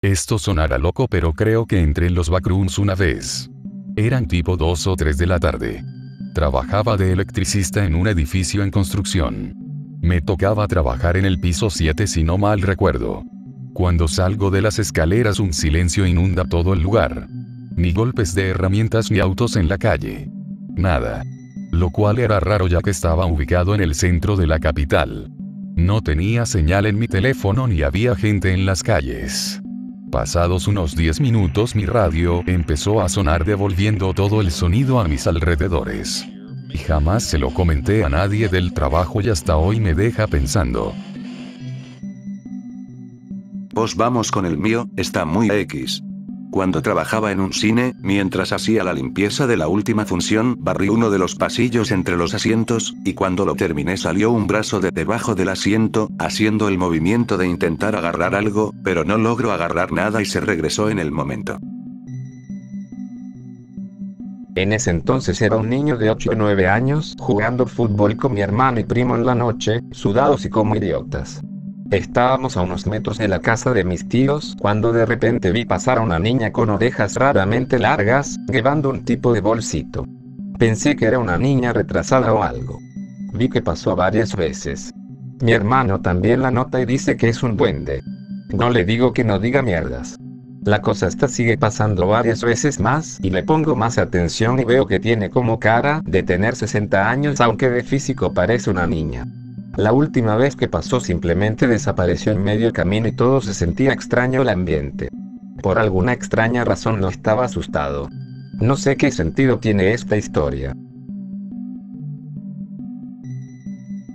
Esto sonará loco, pero creo que entré en los backrooms una vez. Eran tipo 2 o 3 de la tarde. Trabajaba de electricista en un edificio en construcción. Me tocaba trabajar en el piso 7 si no mal recuerdo. Cuando salgo de las escaleras, un silencio inunda todo el lugar. Ni golpes de herramientas ni autos en la calle. Nada. Lo cual era raro ya que estaba ubicado en el centro de la capital. No tenía señal en mi teléfono ni había gente en las calles. Pasados unos 10 minutos mi radio empezó a sonar devolviendo todo el sonido a mis alrededores. Y jamás se lo comenté a nadie del trabajo y hasta hoy me deja pensando. Pues vamos con el mío, está muy X. Cuando trabajaba en un cine, mientras hacía la limpieza de la última función, barrí uno de los pasillos entre los asientos, y cuando lo terminé salió un brazo de debajo del asiento, haciendo el movimiento de intentar agarrar algo, pero no logró agarrar nada y se regresó en el momento. En ese entonces era un niño de 8 o 9 años, jugando fútbol con mi hermano y primo en la noche, sudados y como idiotas. Estábamos a unos metros de la casa de mis tíos, cuando de repente vi pasar a una niña con orejas raramente largas, llevando un tipo de bolsito. Pensé que era una niña retrasada o algo. Vi que pasó varias veces. Mi hermano también la nota y dice que es un duende. No le digo que no diga mierdas. La cosa esta sigue pasando varias veces más, y le pongo más atención y veo que tiene como cara de tener 60 años aunque de físico parece una niña. La última vez que pasó simplemente desapareció en medio camino y todo se sentía extraño el ambiente. Por alguna extraña razón no estaba asustado. No sé qué sentido tiene esta historia.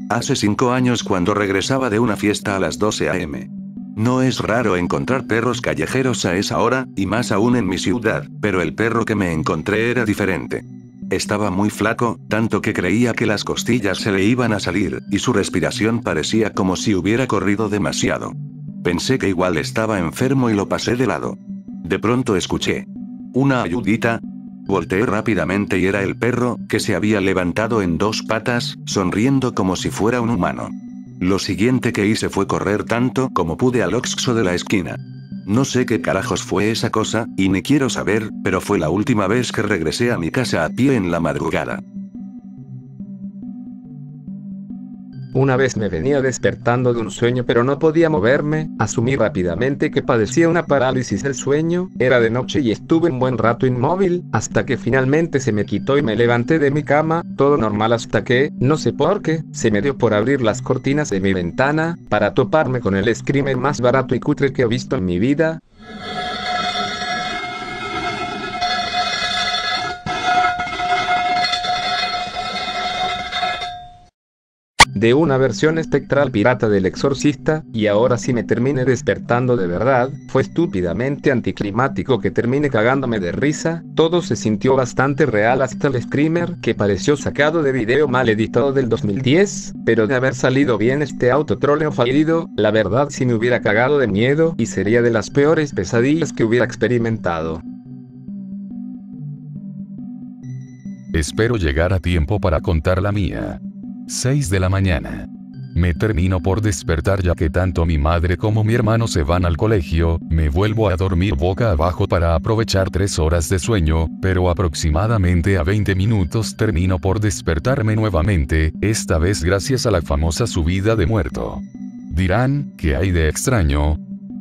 Hace 5 años cuando regresaba de una fiesta a las 12 a.m. No es raro encontrar perros callejeros a esa hora, y más aún en mi ciudad, pero el perro que me encontré era diferente. Estaba muy flaco, tanto que creía que las costillas se le iban a salir, y su respiración parecía como si hubiera corrido demasiado. Pensé que igual estaba enfermo y lo pasé de lado. De pronto escuché una ayudita. Volteé rápidamente y era el perro, que se había levantado en 2 patas, sonriendo como si fuera un humano. Lo siguiente que hice fue correr tanto como pude al Oxxo de la esquina. No sé qué carajos fue esa cosa, y ni quiero saber, pero fue la última vez que regresé a mi casa a pie en la madrugada. Una vez me venía despertando de un sueño pero no podía moverme, asumí rápidamente que padecía una parálisis del sueño, era de noche y estuve un buen rato inmóvil, hasta que finalmente se me quitó y me levanté de mi cama, todo normal hasta que, no sé por qué, se me dio por abrir las cortinas de mi ventana, para toparme con el screamer más barato y cutre que he visto en mi vida. De una versión espectral pirata del Exorcista, y ahora sí me terminé despertando de verdad, fue estúpidamente anticlimático que terminé cagándome de risa, todo se sintió bastante real hasta el screamer que pareció sacado de video mal editado del 2010, pero de haber salido bien este autotroleo fallido, la verdad sí me hubiera cagado de miedo y sería de las peores pesadillas que hubiera experimentado. Espero llegar a tiempo para contar la mía. 6 de la mañana. Me termino por despertar ya que tanto mi madre como mi hermano se van al colegio, me vuelvo a dormir boca abajo para aprovechar 3 horas de sueño, pero aproximadamente a 20 minutos termino por despertarme nuevamente, esta vez gracias a la famosa subida de muerto. Dirán, ¿qué hay de extraño?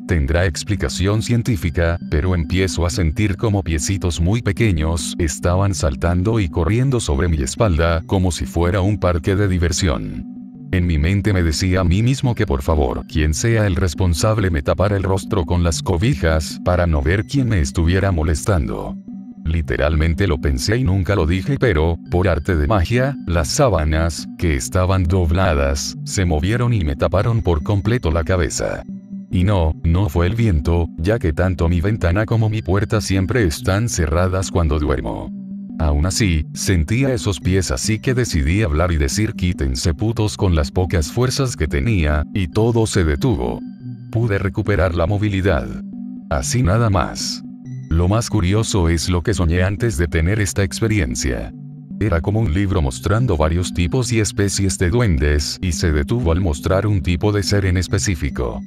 Tendrá explicación científica, pero empiezo a sentir como piecitos muy pequeños estaban saltando y corriendo sobre mi espalda, como si fuera un parque de diversión. En mi mente me decía a mí mismo que por favor, quien sea el responsable me tapara el rostro con las cobijas, para no ver quién me estuviera molestando. Literalmente lo pensé y nunca lo dije, pero, por arte de magia, las sábanas, que estaban dobladas, se movieron y me taparon por completo la cabeza. Y no fue el viento, ya que tanto mi ventana como mi puerta siempre están cerradas cuando duermo. Aún así, sentía esos pies, así que decidí hablar y decir quítense putos con las pocas fuerzas que tenía, y todo se detuvo. Pude recuperar la movilidad. Así nada más. Lo más curioso es lo que soñé antes de tener esta experiencia. Era como un libro mostrando varios tipos y especies de duendes, y se detuvo al mostrar un tipo de ser en específico.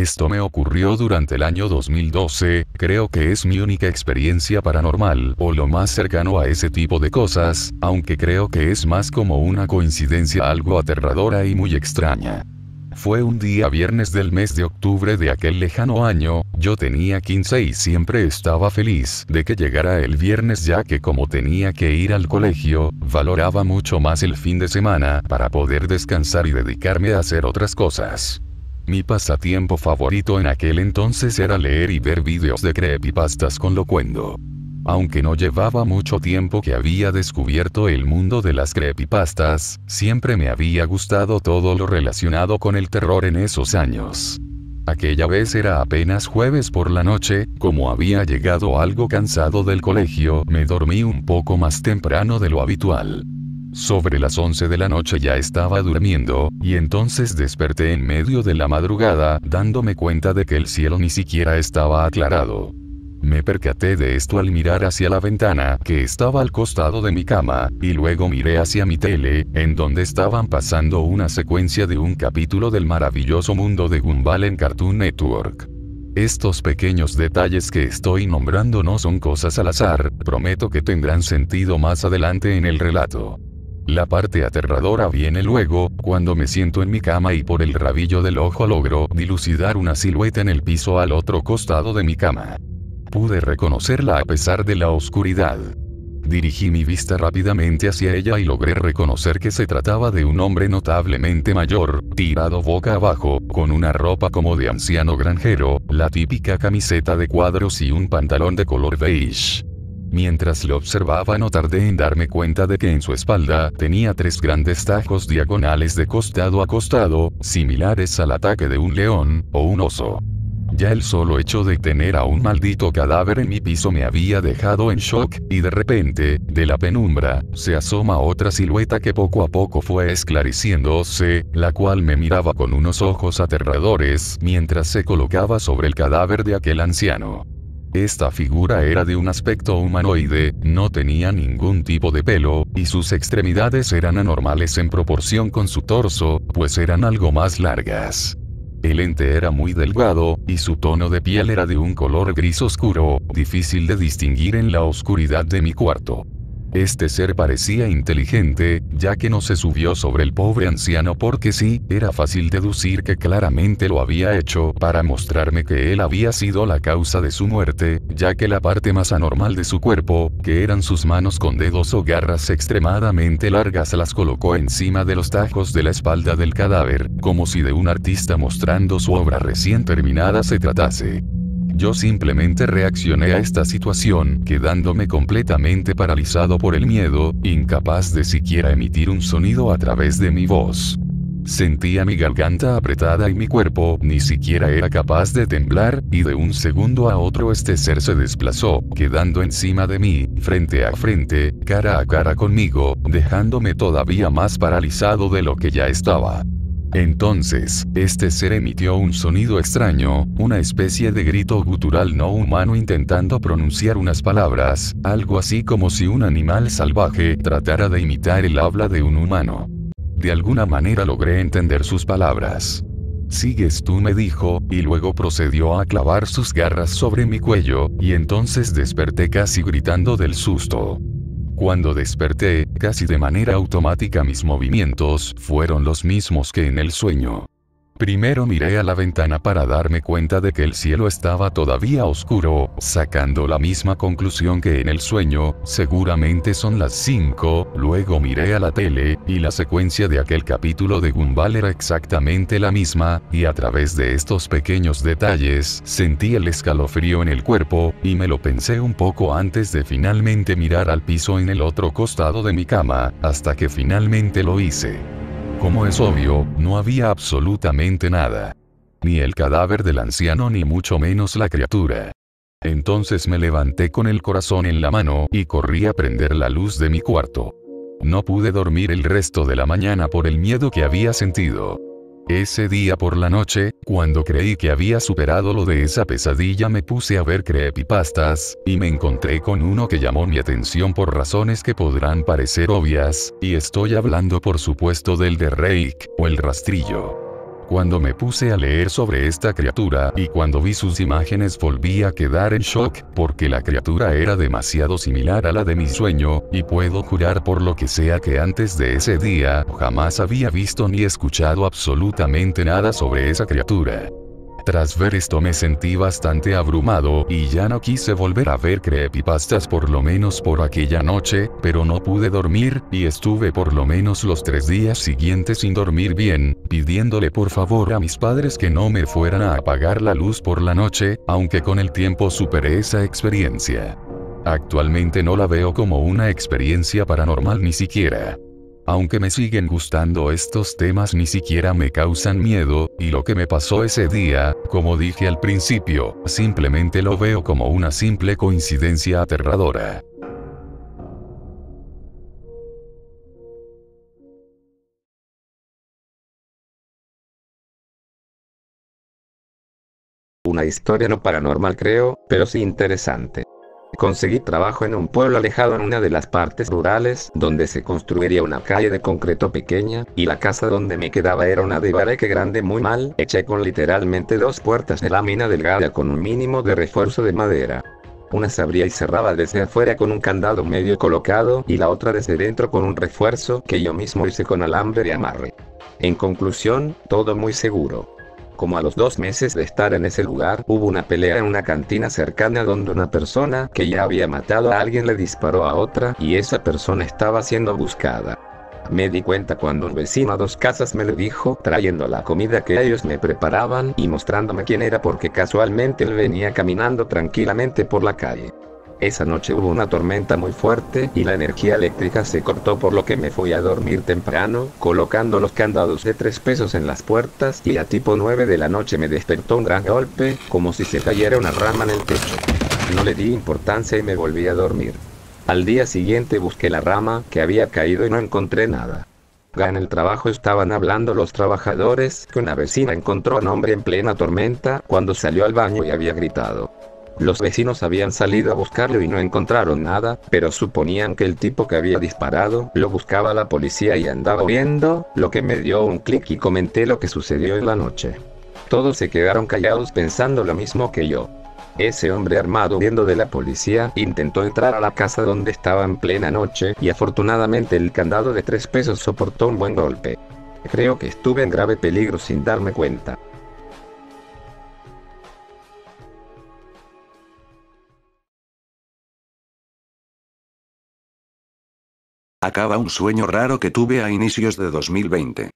Esto me ocurrió durante el año 2012, creo que es mi única experiencia paranormal o lo más cercano a ese tipo de cosas, aunque creo que es más como una coincidencia algo aterradora y muy extraña. Fue un día viernes del mes de octubre de aquel lejano año, yo tenía 15 y siempre estaba feliz de que llegara el viernes ya que como tenía que ir al colegio, valoraba mucho más el fin de semana para poder descansar y dedicarme a hacer otras cosas. Mi pasatiempo favorito en aquel entonces era leer y ver vídeos de creepypastas con Locuendo. Aunque no llevaba mucho tiempo que había descubierto el mundo de las creepypastas, siempre me había gustado todo lo relacionado con el terror en esos años. Aquella vez era apenas jueves por la noche, como había llegado algo cansado del colegio, me dormí un poco más temprano de lo habitual. Sobre las 11 de la noche ya estaba durmiendo, y entonces desperté en medio de la madrugada, dándome cuenta de que el cielo ni siquiera estaba aclarado. Me percaté de esto al mirar hacia la ventana, que estaba al costado de mi cama, y luego miré hacia mi tele, en donde estaban pasando una secuencia de un capítulo del maravilloso mundo de Gumball en Cartoon Network. Estos pequeños detalles que estoy nombrando no son cosas al azar, prometo que tendrán sentido más adelante en el relato. La parte aterradora viene luego, cuando me siento en mi cama y por el rabillo del ojo logro dilucidar una silueta en el piso al otro costado de mi cama. Pude reconocerla a pesar de la oscuridad. Dirigí mi vista rápidamente hacia ella y logré reconocer que se trataba de un hombre notablemente mayor, tirado boca abajo, con una ropa como de anciano granjero, la típica camiseta de cuadros y un pantalón de color beige. Mientras lo observaba no tardé en darme cuenta de que en su espalda tenía tres grandes tajos diagonales de costado a costado, similares al ataque de un león o un oso. Ya el solo hecho de tener a un maldito cadáver en mi piso me había dejado en shock, y de repente, de la penumbra, se asoma otra silueta que poco a poco fue esclareciéndose, la cual me miraba con unos ojos aterradores mientras se colocaba sobre el cadáver de aquel anciano. Esta figura era de un aspecto humanoide, no tenía ningún tipo de pelo, y sus extremidades eran anormales en proporción con su torso, pues eran algo más largas. El ente era muy delgado, y su tono de piel era de un color gris oscuro, difícil de distinguir en la oscuridad de mi cuarto. Este ser parecía inteligente, ya que no se subió sobre el pobre anciano porque sí, era fácil deducir que claramente lo había hecho para mostrarme que él había sido la causa de su muerte, ya que la parte más anormal de su cuerpo, que eran sus manos con dedos o garras extremadamente largas, las colocó encima de los tajos de la espalda del cadáver, como si de un artista mostrando su obra recién terminada se tratase. Yo simplemente reaccioné a esta situación, quedándome completamente paralizado por el miedo, incapaz de siquiera emitir un sonido a través de mi voz. Sentía mi garganta apretada y mi cuerpo ni siquiera era capaz de temblar, y de un segundo a otro este ser se desplazó, quedando encima de mí, frente a frente, cara a cara conmigo, dejándome todavía más paralizado de lo que ya estaba. Entonces, este ser emitió un sonido extraño, una especie de grito gutural no humano intentando pronunciar unas palabras, algo así como si un animal salvaje tratara de imitar el habla de un humano. De alguna manera logré entender sus palabras. «Sigues tú», me dijo, y luego procedió a clavar sus garras sobre mi cuello, y entonces desperté casi gritando del susto. Cuando desperté, casi de manera automática mis movimientos fueron los mismos que en el sueño. Primero miré a la ventana para darme cuenta de que el cielo estaba todavía oscuro, sacando la misma conclusión que en el sueño, seguramente son las 5, luego miré a la tele, y la secuencia de aquel capítulo de Gumball era exactamente la misma, y a través de estos pequeños detalles, sentí el escalofrío en el cuerpo, y me lo pensé un poco antes de finalmente mirar al piso en el otro costado de mi cama, hasta que finalmente lo hice. Como es obvio, no había absolutamente nada. Ni el cadáver del anciano ni mucho menos la criatura. Entonces me levanté con el corazón en la mano y corrí a prender la luz de mi cuarto. No pude dormir el resto de la mañana por el miedo que había sentido. Ese día por la noche, cuando creí que había superado lo de esa pesadilla, me puse a ver creepypastas, y me encontré con uno que llamó mi atención por razones que podrán parecer obvias, y estoy hablando por supuesto del The Rake, o El Rastrillo. cuando me puse a leer sobre esta criatura y cuando vi sus imágenes volví a quedar en shock, porque la criatura era demasiado similar a la de mi sueño, y puedo jurar por lo que sea que antes de ese día jamás había visto ni escuchado absolutamente nada sobre esa criatura. Tras ver esto me sentí bastante abrumado y ya no quise volver a ver creepypastas, por lo menos por aquella noche, pero no pude dormir, y estuve por lo menos los 3 días siguientes sin dormir bien, pidiéndole por favor a mis padres que no me fueran a apagar la luz por la noche, aunque con el tiempo superé esa experiencia. Actualmente no la veo como una experiencia paranormal ni siquiera. Aunque me siguen gustando estos temas, ni siquiera me causan miedo, y lo que me pasó ese día, como dije al principio, simplemente lo veo como una simple coincidencia aterradora. Una historia no paranormal creo, pero sí interesante. Conseguí trabajo en un pueblo alejado en una de las partes rurales, donde se construiría una calle de concreto pequeña, y la casa donde me quedaba era una de bareque grande muy mal hecha con literalmente 2 puertas de lámina delgada con un mínimo de refuerzo de madera. Una se abría y cerraba desde afuera con un candado medio colocado, y la otra desde dentro con un refuerzo que yo mismo hice con alambre de amarre. En conclusión, todo muy seguro. Como a los 2 meses de estar en ese lugar, hubo una pelea en una cantina cercana donde una persona que ya había matado a alguien le disparó a otra y esa persona estaba siendo buscada. Me di cuenta cuando un vecino a 2 casas me lo dijo, trayendo la comida que ellos me preparaban y mostrándome quién era, porque casualmente él venía caminando tranquilamente por la calle. Esa noche hubo una tormenta muy fuerte y la energía eléctrica se cortó, por lo que me fui a dormir temprano, colocando los candados de 3 pesos en las puertas, y a tipo 9 de la noche me despertó un gran golpe, como si se cayera una rama en el techo. No le di importancia y me volví a dormir. Al día siguiente busqué la rama que había caído y no encontré nada. En el trabajo estaban hablando los trabajadores que una vecina encontró a un hombre en plena tormenta cuando salió al baño y había gritado. Los vecinos habían salido a buscarlo y no encontraron nada, pero suponían que el tipo que había disparado lo buscaba la policía y andaba huyendo, lo que me dio un clic y comenté lo que sucedió en la noche. Todos se quedaron callados pensando lo mismo que yo. Ese hombre armado huyendo de la policía intentó entrar a la casa donde estaba en plena noche y afortunadamente el candado de 3 pesos soportó un buen golpe. Creo que estuve en grave peligro sin darme cuenta. Acaba un sueño raro que tuve a inicios de 2020.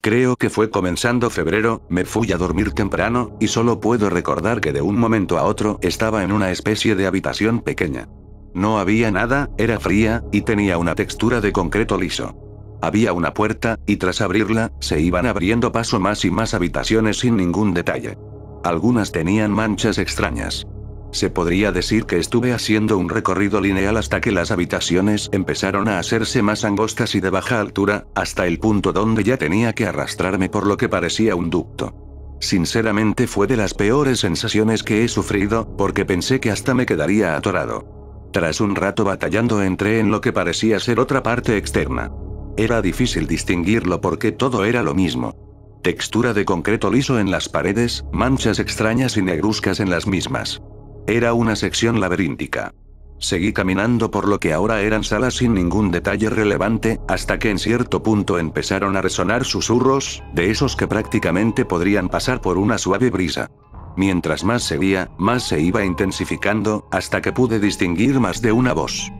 Creo que fue comenzando febrero, me fui a dormir temprano, y solo puedo recordar que de un momento a otro estaba en una especie de habitación pequeña. No había nada, era fría, y tenía una textura de concreto liso. Había una puerta, y tras abrirla, se iban abriendo paso más y más habitaciones sin ningún detalle. Algunas tenían manchas extrañas. Se podría decir que estuve haciendo un recorrido lineal hasta que las habitaciones empezaron a hacerse más angostas y de baja altura, hasta el punto donde ya tenía que arrastrarme por lo que parecía un ducto. Sinceramente fue de las peores sensaciones que he sufrido, porque pensé que hasta me quedaría atorado. Tras un rato batallando entré en lo que parecía ser otra parte externa. Era difícil distinguirlo porque todo era lo mismo. Textura de concreto liso en las paredes, manchas extrañas y negruzcas en las mismas. Era una sección laberíntica. Seguí caminando por lo que ahora eran salas sin ningún detalle relevante, hasta que en cierto punto empezaron a resonar susurros, de esos que prácticamente podrían pasar por una suave brisa. Mientras más seguía, más se iba intensificando, hasta que pude distinguir más de una voz.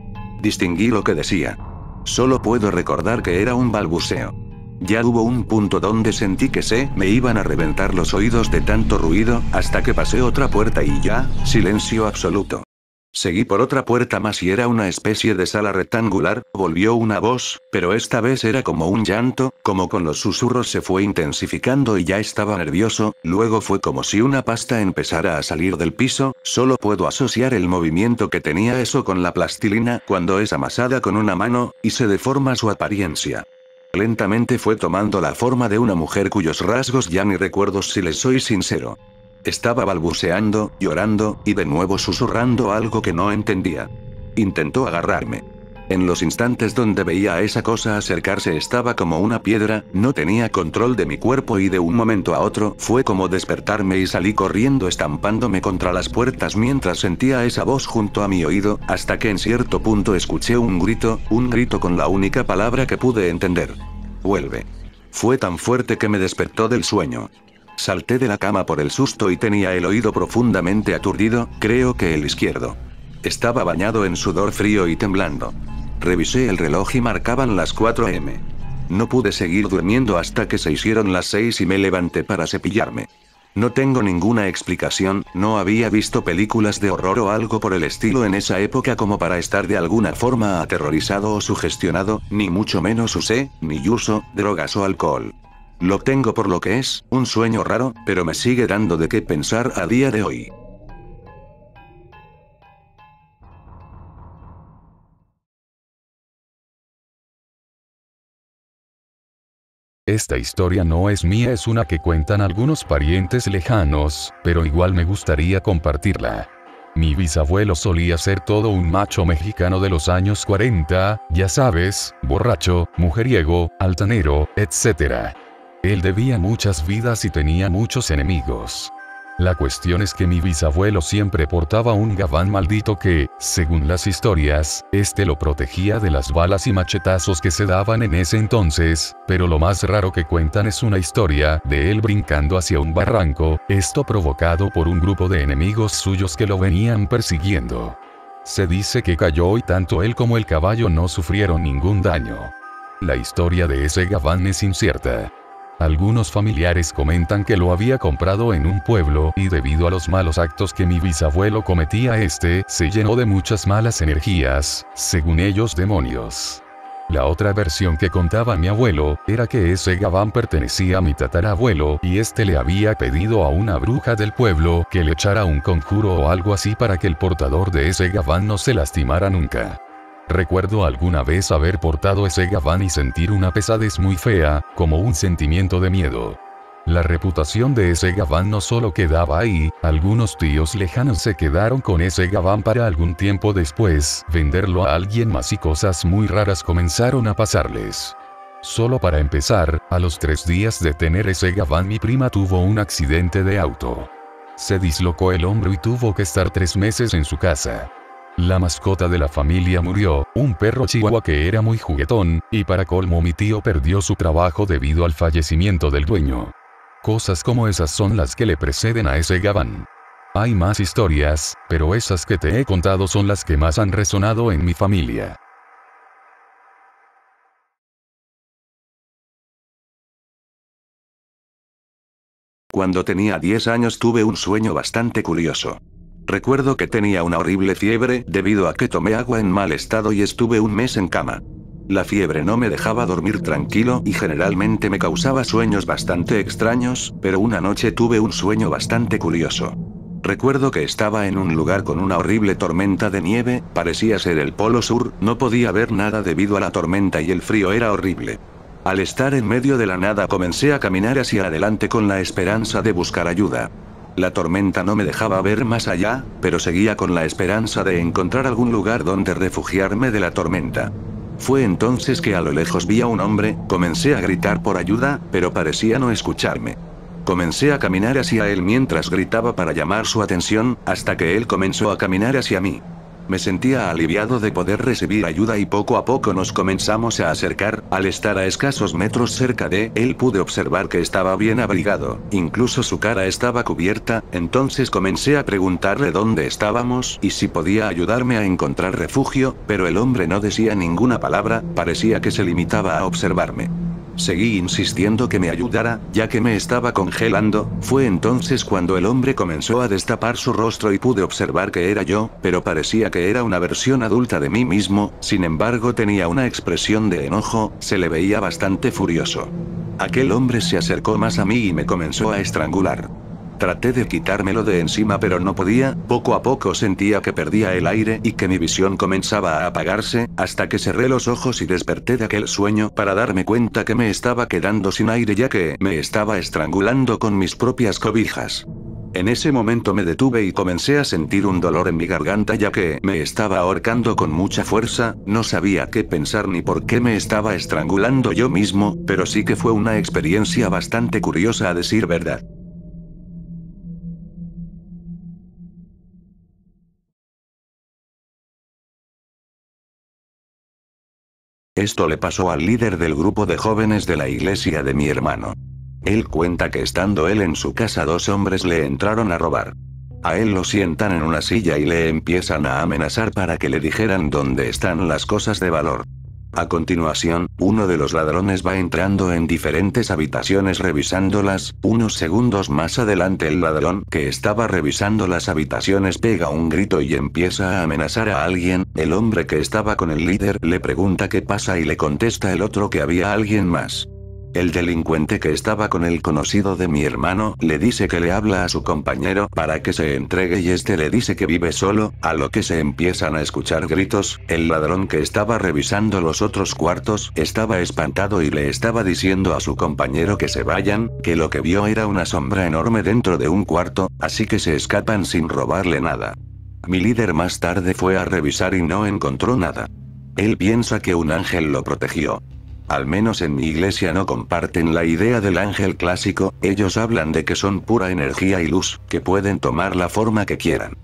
Distinguí lo que decía. Solo puedo recordar que era un balbuceo. Ya hubo un punto donde sentí que me iban a reventar los oídos de tanto ruido, hasta que pasé otra puerta y ya, silencio absoluto. Seguí por otra puerta más y era una especie de sala rectangular, volvió una voz, pero esta vez era como un llanto, como con los susurros se fue intensificando y ya estaba nervioso, luego fue como si una pasta empezara a salir del piso, solo puedo asociar el movimiento que tenía eso con la plastilina cuando es amasada con una mano, y se deforma su apariencia. Lentamente fue tomando la forma de una mujer cuyos rasgos ya ni recuerdo si les soy sincero. Estaba balbuceando, llorando, y de nuevo susurrando algo que no entendía. Intentó agarrarme. En los instantes donde veía a esa cosa acercarse estaba como una piedra, no tenía control de mi cuerpo y de un momento a otro fue como despertarme y salí corriendo estampándome contra las puertas mientras sentía esa voz junto a mi oído, hasta que en cierto punto escuché un grito con la única palabra que pude entender. Vuelve. Fue tan fuerte que me despertó del sueño. Salté de la cama por el susto y tenía el oído profundamente aturdido, creo que el izquierdo. Estaba bañado en sudor frío y temblando. Revisé el reloj y marcaban las 4 AM. No pude seguir durmiendo hasta que se hicieron las 6 y me levanté para cepillarme. No tengo ninguna explicación, no había visto películas de horror o algo por el estilo en esa época como para estar de alguna forma aterrorizado o sugestionado, ni mucho menos usé, ni uso, drogas o alcohol. Lo tengo por lo que es, un sueño raro, pero me sigue dando de qué pensar a día de hoy. Esta historia no es mía, es una que cuentan algunos parientes lejanos, pero igual me gustaría compartirla. Mi bisabuelo solía ser todo un macho mexicano de los años 40, ya sabes, borracho, mujeriego, altanero, etc. Él debía muchas vidas y tenía muchos enemigos. La cuestión es que mi bisabuelo siempre portaba un gabán maldito que, según las historias, este lo protegía de las balas y machetazos que se daban en ese entonces, pero lo más raro que cuentan es una historia de él brincando hacia un barranco, esto provocado por un grupo de enemigos suyos que lo venían persiguiendo. Se dice que cayó y tanto él como el caballo no sufrieron ningún daño. La historia de ese gabán es incierta. Algunos familiares comentan que lo había comprado en un pueblo y debido a los malos actos que mi bisabuelo cometía este, se llenó de muchas malas energías, según ellos demonios. La otra versión que contaba mi abuelo, era que ese gabán pertenecía a mi tatarabuelo y este le había pedido a una bruja del pueblo que le echara un conjuro o algo así para que el portador de ese gabán no se lastimara nunca. Recuerdo alguna vez haber portado ese gabán y sentir una pesadez muy fea, como un sentimiento de miedo. La reputación de ese gabán no solo quedaba ahí, algunos tíos lejanos se quedaron con ese gabán para algún tiempo después, venderlo a alguien más y cosas muy raras comenzaron a pasarles. Solo para empezar, a los 3 días de tener ese gabán mi prima tuvo un accidente de auto. Se dislocó el hombro y tuvo que estar 3 meses en su casa. La mascota de la familia murió, un perro chihuahua que era muy juguetón, y para colmo mi tío perdió su trabajo debido al fallecimiento del dueño. Cosas como esas son las que le preceden a ese gabán. Hay más historias, pero esas que te he contado son las que más han resonado en mi familia. Cuando tenía 10 años tuve un sueño bastante curioso. Recuerdo que tenía una horrible fiebre debido a que tomé agua en mal estado y estuve un mes en cama. La fiebre no me dejaba dormir tranquilo y generalmente me causaba sueños bastante extraños, pero una noche tuve un sueño bastante curioso. Recuerdo que estaba en un lugar con una horrible tormenta de nieve, parecía ser el Polo Sur, no podía ver nada debido a la tormenta y el frío era horrible. Al estar en medio de la nada comencé a caminar hacia adelante con la esperanza de buscar ayuda. La tormenta no me dejaba ver más allá, pero seguía con la esperanza de encontrar algún lugar donde refugiarme de la tormenta. Fue entonces que a lo lejos vi a un hombre, comencé a gritar por ayuda, pero parecía no escucharme. Comencé a caminar hacia él mientras gritaba para llamar su atención, hasta que él comenzó a caminar hacia mí. Me sentía aliviado de poder recibir ayuda y poco a poco nos comenzamos a acercar, al estar a escasos metros cerca de él pude observar que estaba bien abrigado, incluso su cara estaba cubierta, entonces comencé a preguntarle dónde estábamos y si podía ayudarme a encontrar refugio, pero el hombre no decía ninguna palabra, parecía que se limitaba a observarme. Seguí insistiendo que me ayudara, ya que me estaba congelando, fue entonces cuando el hombre comenzó a destapar su rostro y pude observar que era yo, pero parecía que era una versión adulta de mí mismo, sin embargo tenía una expresión de enojo, se le veía bastante furioso. Aquel hombre se acercó más a mí y me comenzó a estrangular. Traté de quitármelo de encima pero no podía, poco a poco sentía que perdía el aire y que mi visión comenzaba a apagarse, hasta que cerré los ojos y desperté de aquel sueño para darme cuenta que me estaba quedando sin aire ya que me estaba estrangulando con mis propias cobijas. En ese momento me detuve y comencé a sentir un dolor en mi garganta ya que me estaba ahorcando con mucha fuerza, no sabía qué pensar ni por qué me estaba estrangulando yo mismo, pero sí que fue una experiencia bastante curiosa a decir verdad. Esto le pasó al líder del grupo de jóvenes de la iglesia de mi hermano. Él cuenta que estando él en su casa dos hombres le entraron a robar. A él lo sientan en una silla y le empiezan a amenazar para que le dijeran dónde están las cosas de valor. A continuación, uno de los ladrones va entrando en diferentes habitaciones revisándolas, unos segundos más adelante el ladrón que estaba revisando las habitaciones pega un grito y empieza a amenazar a alguien, el hombre que estaba con el líder le pregunta qué pasa y le contesta el otro que había alguien más. El delincuente que estaba con el conocido de mi hermano le dice que le habla a su compañero para que se entregue y este le dice que vive solo, a lo que se empiezan a escuchar gritos, el ladrón que estaba revisando los otros cuartos estaba espantado y le estaba diciendo a su compañero que se vayan, que lo que vio era una sombra enorme dentro de un cuarto, así que se escapan sin robarle nada. Mi líder más tarde fue a revisar y no encontró nada. Él piensa que un ángel lo protegió. Al menos en mi iglesia no comparten la idea del ángel clásico, ellos hablan de que son pura energía y luz, que pueden tomar la forma que quieran.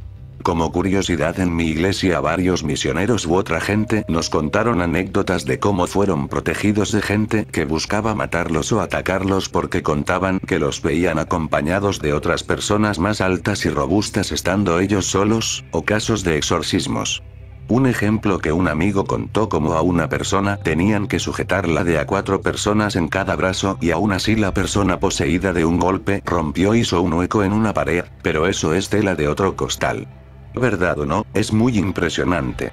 Como curiosidad en mi iglesia varios misioneros u otra gente nos contaron anécdotas de cómo fueron protegidos de gente que buscaba matarlos o atacarlos porque contaban que los veían acompañados de otras personas más altas y robustas estando ellos solos, o casos de exorcismos. Un ejemplo que un amigo contó como a una persona tenían que sujetarla de a 4 personas en cada brazo y aún así la persona poseída de un golpe rompió hizo un hueco en una pared, pero eso es tela de otro costal. ¿Verdad o no? Es muy impresionante.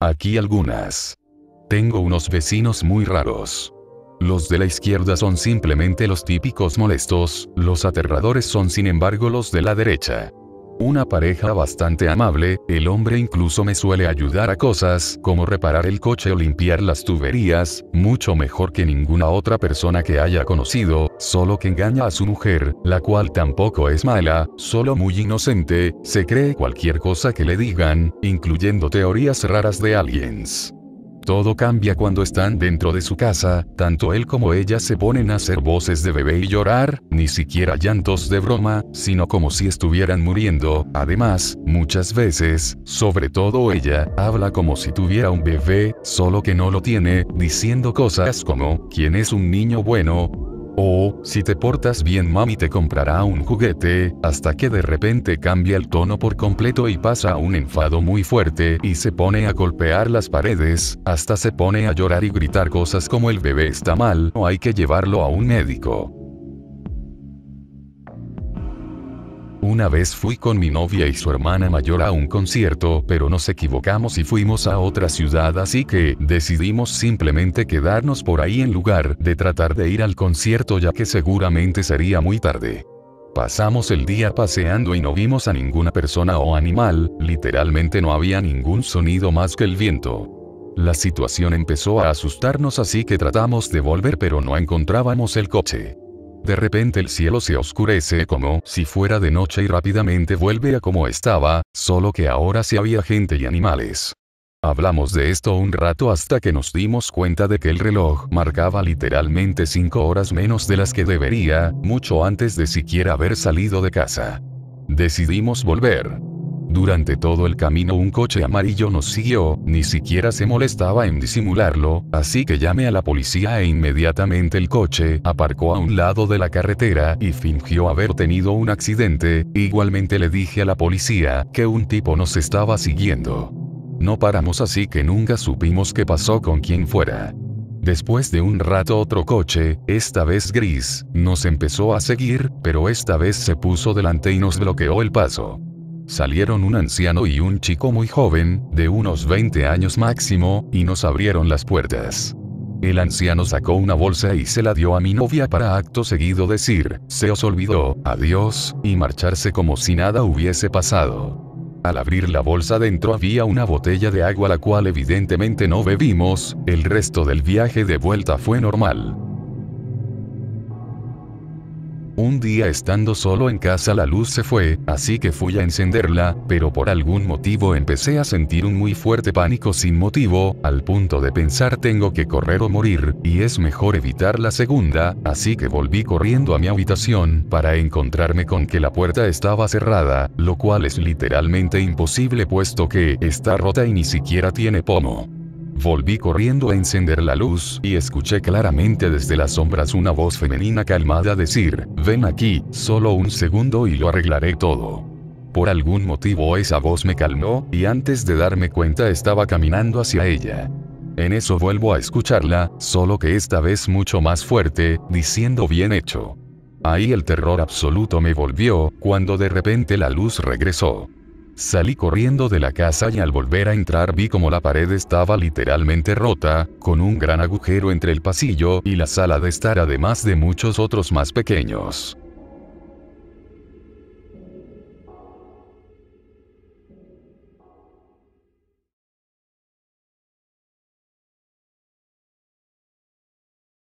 Aquí algunas. Tengo unos vecinos muy raros. Los de la izquierda son simplemente los típicos molestos, los aterradores son sin embargo los de la derecha. Una pareja bastante amable, el hombre incluso me suele ayudar a cosas como reparar el coche o limpiar las tuberías, mucho mejor que ninguna otra persona que haya conocido, solo que engaña a su mujer, la cual tampoco es mala, solo muy inocente, se cree cualquier cosa que le digan, incluyendo teorías raras de aliens. Todo cambia cuando están dentro de su casa, tanto él como ella se ponen a hacer voces de bebé y llorar, ni siquiera llantos de broma, sino como si estuvieran muriendo. Además, muchas veces, sobre todo ella, habla como si tuviera un bebé, solo que no lo tiene, diciendo cosas como, ¿quién es un niño bueno? O, si te portas bien mami te comprará un juguete, hasta que de repente cambia el tono por completo y pasa a un enfado muy fuerte y se pone a golpear las paredes, hasta se pone a llorar y gritar cosas como el bebé está mal o hay que llevarlo a un médico. Una vez fui con mi novia y su hermana mayor a un concierto, pero nos equivocamos y fuimos a otra ciudad, así que decidimos simplemente quedarnos por ahí en lugar de tratar de ir al concierto ya que seguramente sería muy tarde. Pasamos el día paseando y no vimos a ninguna persona o animal, literalmente no había ningún sonido más que el viento. La situación empezó a asustarnos así que tratamos de volver pero no encontrábamos el coche. De repente el cielo se oscurece como si fuera de noche y rápidamente vuelve a como estaba, solo que ahora sí había gente y animales. Hablamos de esto un rato hasta que nos dimos cuenta de que el reloj marcaba literalmente 5 horas menos de las que debería, mucho antes de siquiera haber salido de casa. Decidimos volver. Durante todo el camino un coche amarillo nos siguió, ni siquiera se molestaba en disimularlo, así que llamé a la policía e inmediatamente el coche aparcó a un lado de la carretera y fingió haber tenido un accidente, igualmente le dije a la policía que un tipo nos estaba siguiendo. No paramos así que nunca supimos qué pasó con quien fuera. Después de un rato otro coche, esta vez gris, nos empezó a seguir, pero esta vez se puso delante y nos bloqueó el paso. Salieron un anciano y un chico muy joven, de unos 20 años máximo, y nos abrieron las puertas. El anciano sacó una bolsa y se la dio a mi novia para acto seguido decir, se os olvidó, adiós, y marcharse como si nada hubiese pasado. Al abrir la bolsa dentro había una botella de agua, la cual evidentemente no bebimos. El resto del viaje de vuelta fue normal. Un día, estando solo en casa, la luz se fue, así que fui a encenderla, pero por algún motivo empecé a sentir un muy fuerte pánico sin motivo, al punto de pensar tengo que correr o morir, y es mejor evitar la segunda, así que volví corriendo a mi habitación, para encontrarme con que la puerta estaba cerrada, lo cual es literalmente imposible puesto que está rota y ni siquiera tiene pomo. Volví corriendo a encender la luz, y escuché claramente desde las sombras una voz femenina calmada decir, ven aquí, solo un segundo y lo arreglaré todo. Por algún motivo esa voz me calmó, y antes de darme cuenta estaba caminando hacia ella. En eso vuelvo a escucharla, solo que esta vez mucho más fuerte, diciendo bien hecho. Ahí el terror absoluto me volvió, cuando de repente la luz regresó. Salí corriendo de la casa y al volver a entrar vi como la pared estaba literalmente rota, con un gran agujero entre el pasillo y la sala de estar, además de muchos otros más pequeños.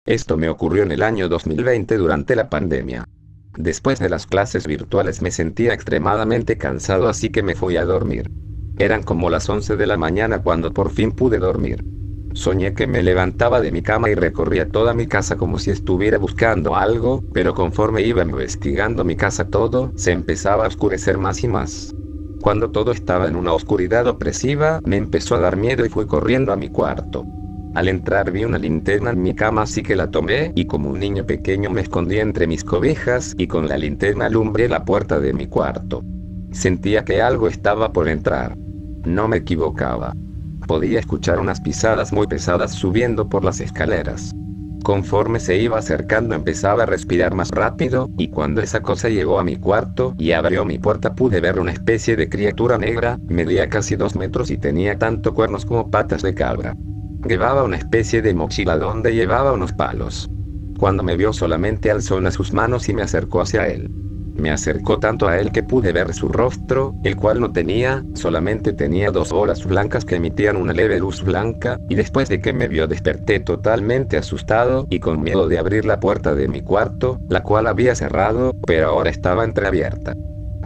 Esto me ocurrió en el año 2020 durante la pandemia. Después de las clases virtuales me sentía extremadamente cansado, así que me fui a dormir. Eran como las 11 de la mañana cuando por fin pude dormir. Soñé que me levantaba de mi cama y recorría toda mi casa como si estuviera buscando algo, pero conforme iba investigando mi casa todo, se empezaba a oscurecer más y más. Cuando todo estaba en una oscuridad opresiva, me empezó a dar miedo y fui corriendo a mi cuarto. Al entrar vi una linterna en mi cama, así que la tomé, y como un niño pequeño me escondí entre mis cobijas, y con la linterna alumbré la puerta de mi cuarto. Sentía que algo estaba por entrar. No me equivocaba. Podía escuchar unas pisadas muy pesadas subiendo por las escaleras. Conforme se iba acercando empezaba a respirar más rápido, y cuando esa cosa llegó a mi cuarto y abrió mi puerta pude ver una especie de criatura negra, medía casi 2 metros y tenía tanto cuernos como patas de cabra. Llevaba una especie de mochila donde llevaba unos palos. Cuando me vio solamente alzó una sus manos y me acercó hacia él. Me acercó tanto a él que pude ver su rostro, el cual no tenía, solamente tenía 2 bolas blancas que emitían una leve luz blanca, y después de que me vio desperté totalmente asustado y con miedo de abrir la puerta de mi cuarto, la cual había cerrado, pero ahora estaba entreabierta.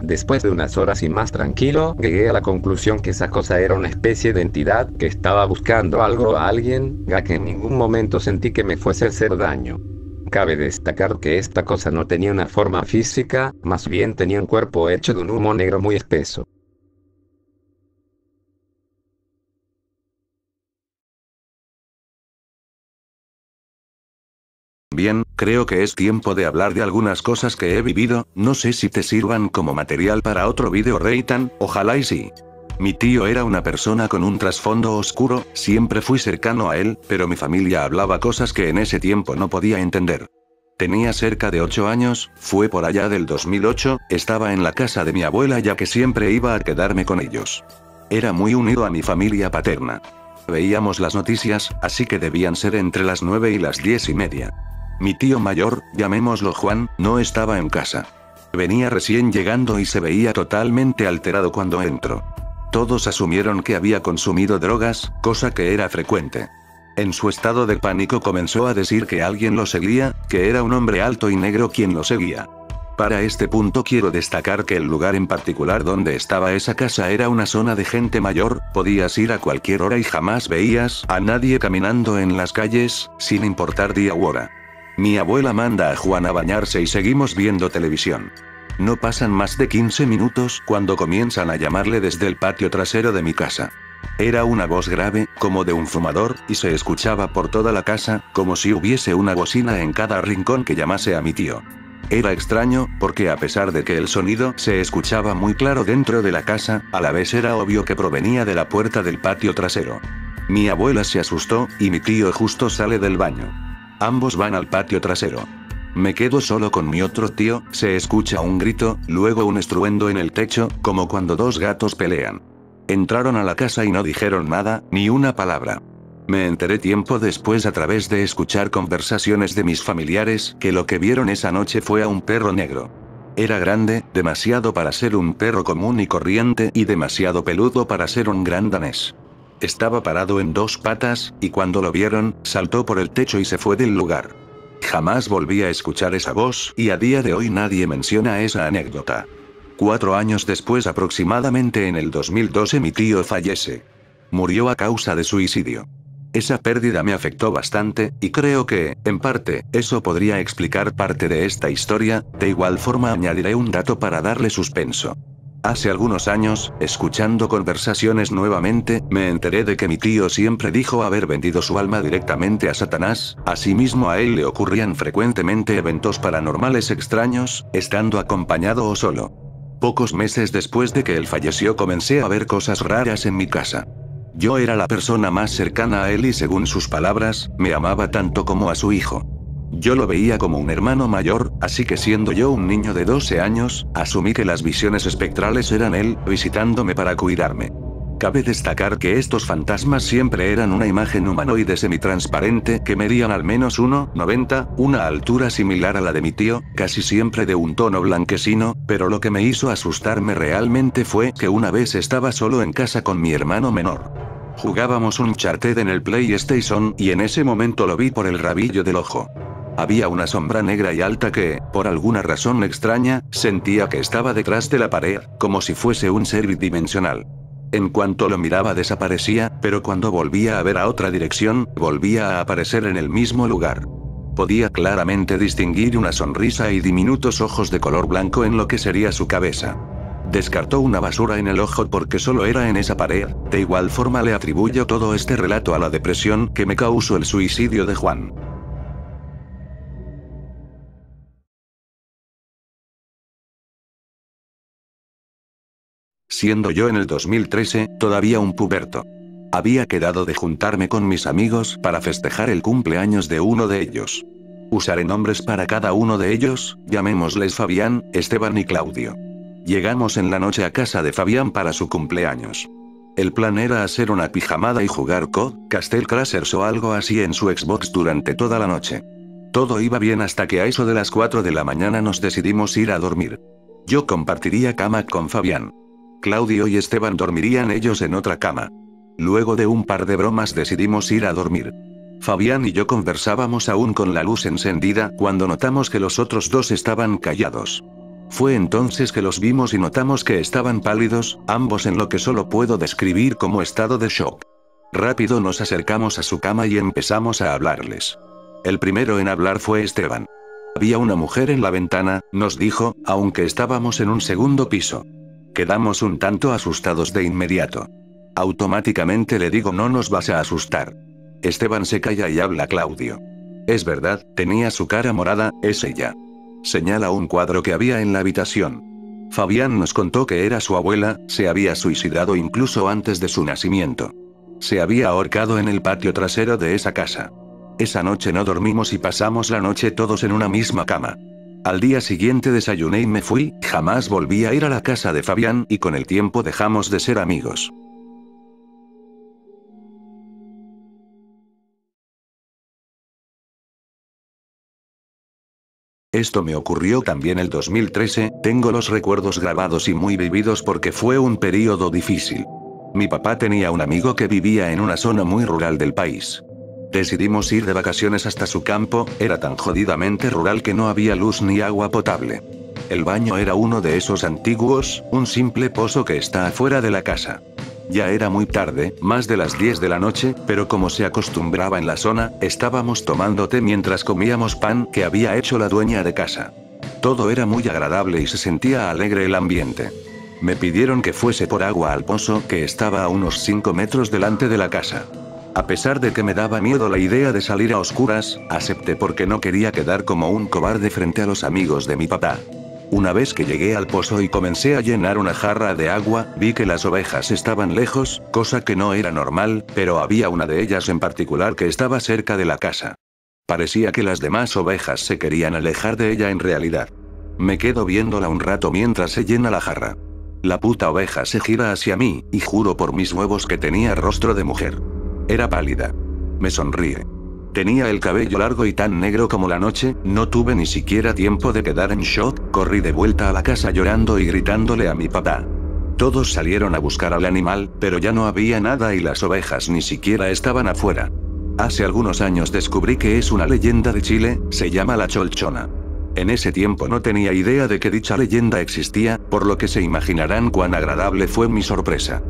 Después de unas horas y más tranquilo, llegué a la conclusión que esa cosa era una especie de entidad que estaba buscando algo o a alguien, ya que en ningún momento sentí que me fuese a hacer daño. Cabe destacar que esta cosa no tenía una forma física, más bien tenía un cuerpo hecho de un humo negro muy espeso. Bien, creo que es tiempo de hablar de algunas cosas que he vivido, no sé si te sirvan como material para otro video Reitan, ojalá y sí. Mi tío era una persona con un trasfondo oscuro, siempre fui cercano a él, pero mi familia hablaba cosas que en ese tiempo no podía entender. Tenía cerca de 8 años, fue por allá del 2008, estaba en la casa de mi abuela ya que siempre iba a quedarme con ellos. Era muy unido a mi familia paterna. Veíamos las noticias, así que debían ser entre las 9 y las 10:30. Mi tío mayor, llamémoslo Juan, no estaba en casa. Venía recién llegando y se veía totalmente alterado cuando entró. Todos asumieron que había consumido drogas, cosa que era frecuente. En su estado de pánico comenzó a decir que alguien lo seguía, que era un hombre alto y negro quien lo seguía. Para este punto quiero destacar que el lugar en particular donde estaba esa casa era una zona de gente mayor, podías ir a cualquier hora y jamás veías a nadie caminando en las calles, sin importar día u hora. Mi abuela manda a Juan a bañarse y seguimos viendo televisión. No pasan más de 15 minutos cuando comienzan a llamarle desde el patio trasero de mi casa. Era una voz grave, como de un fumador, y se escuchaba por toda la casa, como si hubiese una bocina en cada rincón que llamase a mi tío. Era extraño, porque a pesar de que el sonido se escuchaba muy claro dentro de la casa, a la vez era obvio que provenía de la puerta del patio trasero. Mi abuela se asustó, y mi tío justo sale del baño. Ambos van al patio trasero. Me quedo solo con mi otro tío, se escucha un grito, luego un estruendo en el techo, como cuando 2 gatos pelean. Entraron a la casa y no dijeron nada, ni una palabra. Me enteré tiempo después a través de escuchar conversaciones de mis familiares que lo que vieron esa noche fue a un perro negro. Era grande, demasiado para ser un perro común y corriente y demasiado peludo para ser un gran danés. Estaba parado en dos patas, y cuando lo vieron, saltó por el techo y se fue del lugar. Jamás volví a escuchar esa voz y a día de hoy nadie menciona esa anécdota. 4 años después, aproximadamente en el 2012, mi tío fallece. Murió a causa de suicidio. Esa pérdida me afectó bastante, y creo que, en parte, eso podría explicar parte de esta historia. De igual forma añadiré un dato para darle suspenso. Hace algunos años, escuchando conversaciones nuevamente, me enteré de que mi tío siempre dijo haber vendido su alma directamente a Satanás. Asimismo, a él le ocurrían frecuentemente eventos paranormales extraños, estando acompañado o solo. Pocos meses después de que él falleció, comencé a ver cosas raras en mi casa. Yo era la persona más cercana a él y, según sus palabras, me amaba tanto como a su hijo. Yo lo veía como un hermano mayor, así que siendo yo un niño de 12 años, asumí que las visiones espectrales eran él, visitándome para cuidarme. Cabe destacar que estos fantasmas siempre eran una imagen humanoide semitransparente que medían al menos 1,90, una altura similar a la de mi tío, casi siempre de un tono blanquecino, pero lo que me hizo asustarme realmente fue que una vez estaba solo en casa con mi hermano menor. Jugábamos un Uncharted en el PlayStation, y en ese momento lo vi por el rabillo del ojo. Había una sombra negra y alta que, por alguna razón extraña, sentía que estaba detrás de la pared, como si fuese un ser bidimensional. En cuanto lo miraba desaparecía, pero cuando volvía a ver a otra dirección, volvía a aparecer en el mismo lugar. Podía claramente distinguir una sonrisa y diminutos ojos de color blanco en lo que sería su cabeza. Descartó una basura en el ojo porque solo era en esa pared. De igual forma le atribuyo todo este relato a la depresión que me causó el suicidio de Juan. Siendo yo en el 2013, todavía un puberto. Había quedado de juntarme con mis amigos para festejar el cumpleaños de uno de ellos. Usaré nombres para cada uno de ellos, llamémosles Fabián, Esteban y Claudio. Llegamos en la noche a casa de Fabián para su cumpleaños. El plan era hacer una pijamada y jugar COD, Castle Crashers o algo así en su Xbox durante toda la noche. Todo iba bien hasta que a eso de las 4 de la mañana nos decidimos ir a dormir. Yo compartiría cama con Fabián. Claudio y Esteban dormirían ellos en otra cama. Luego de un par de bromas decidimos ir a dormir. Fabián y yo conversábamos aún con la luz encendida cuando notamos que los otros dos estaban callados. Fue entonces que los vimos y notamos que estaban pálidos, ambos en lo que solo puedo describir como estado de shock. Rápido nos acercamos a su cama y empezamos a hablarles. El primero en hablar fue Esteban. Había una mujer en la ventana, nos dijo, aunque estábamos en un segundo piso. Quedamos un tanto asustados de inmediato. Automáticamente le digo: no nos vas a asustar. Esteban se calla y habla Claudio. Es verdad, tenía su cara morada, es ella. Señala un cuadro que había en la habitación. Fabián nos contó que era su abuela, se había suicidado incluso antes de su nacimiento. Se había ahorcado en el patio trasero de esa casa. Esa noche no dormimos y pasamos la noche todos en una misma cama. Al día siguiente desayuné y me fui, jamás volví a ir a la casa de Fabián y con el tiempo dejamos de ser amigos. Esto me ocurrió también el 2013, tengo los recuerdos grabados y muy vividos porque fue un periodo difícil. Mi papá tenía un amigo que vivía en una zona muy rural del país. Decidimos ir de vacaciones hasta su campo, era tan jodidamente rural que no había luz ni agua potable. El baño era uno de esos antiguos, un simple pozo que está afuera de la casa. Ya era muy tarde, más de las 10 de la noche, pero como se acostumbraba en la zona, estábamos tomando té mientras comíamos pan que había hecho la dueña de casa. Todo era muy agradable y se sentía alegre el ambiente. Me pidieron que fuese por agua al pozo que estaba a unos 5 metros delante de la casa. A pesar de que me daba miedo la idea de salir a oscuras, acepté porque no quería quedar como un cobarde frente a los amigos de mi papá. Una vez que llegué al pozo y comencé a llenar una jarra de agua, vi que las ovejas estaban lejos, cosa que no era normal, pero había una de ellas en particular que estaba cerca de la casa. Parecía que las demás ovejas se querían alejar de ella en realidad. Me quedo viéndola un rato mientras se llena la jarra. La puta oveja se gira hacia mí, y juro por mis huevos que tenía rostro de mujer. Era pálida. Me sonríe. Tenía el cabello largo y tan negro como la noche, no tuve ni siquiera tiempo de quedar en shock, corrí de vuelta a la casa llorando y gritándole a mi papá. Todos salieron a buscar al animal, pero ya no había nada y las ovejas ni siquiera estaban afuera. Hace algunos años descubrí que es una leyenda de Chile, se llama La Cholchona. En ese tiempo no tenía idea de que dicha leyenda existía, por lo que se imaginarán cuán agradable fue mi sorpresa.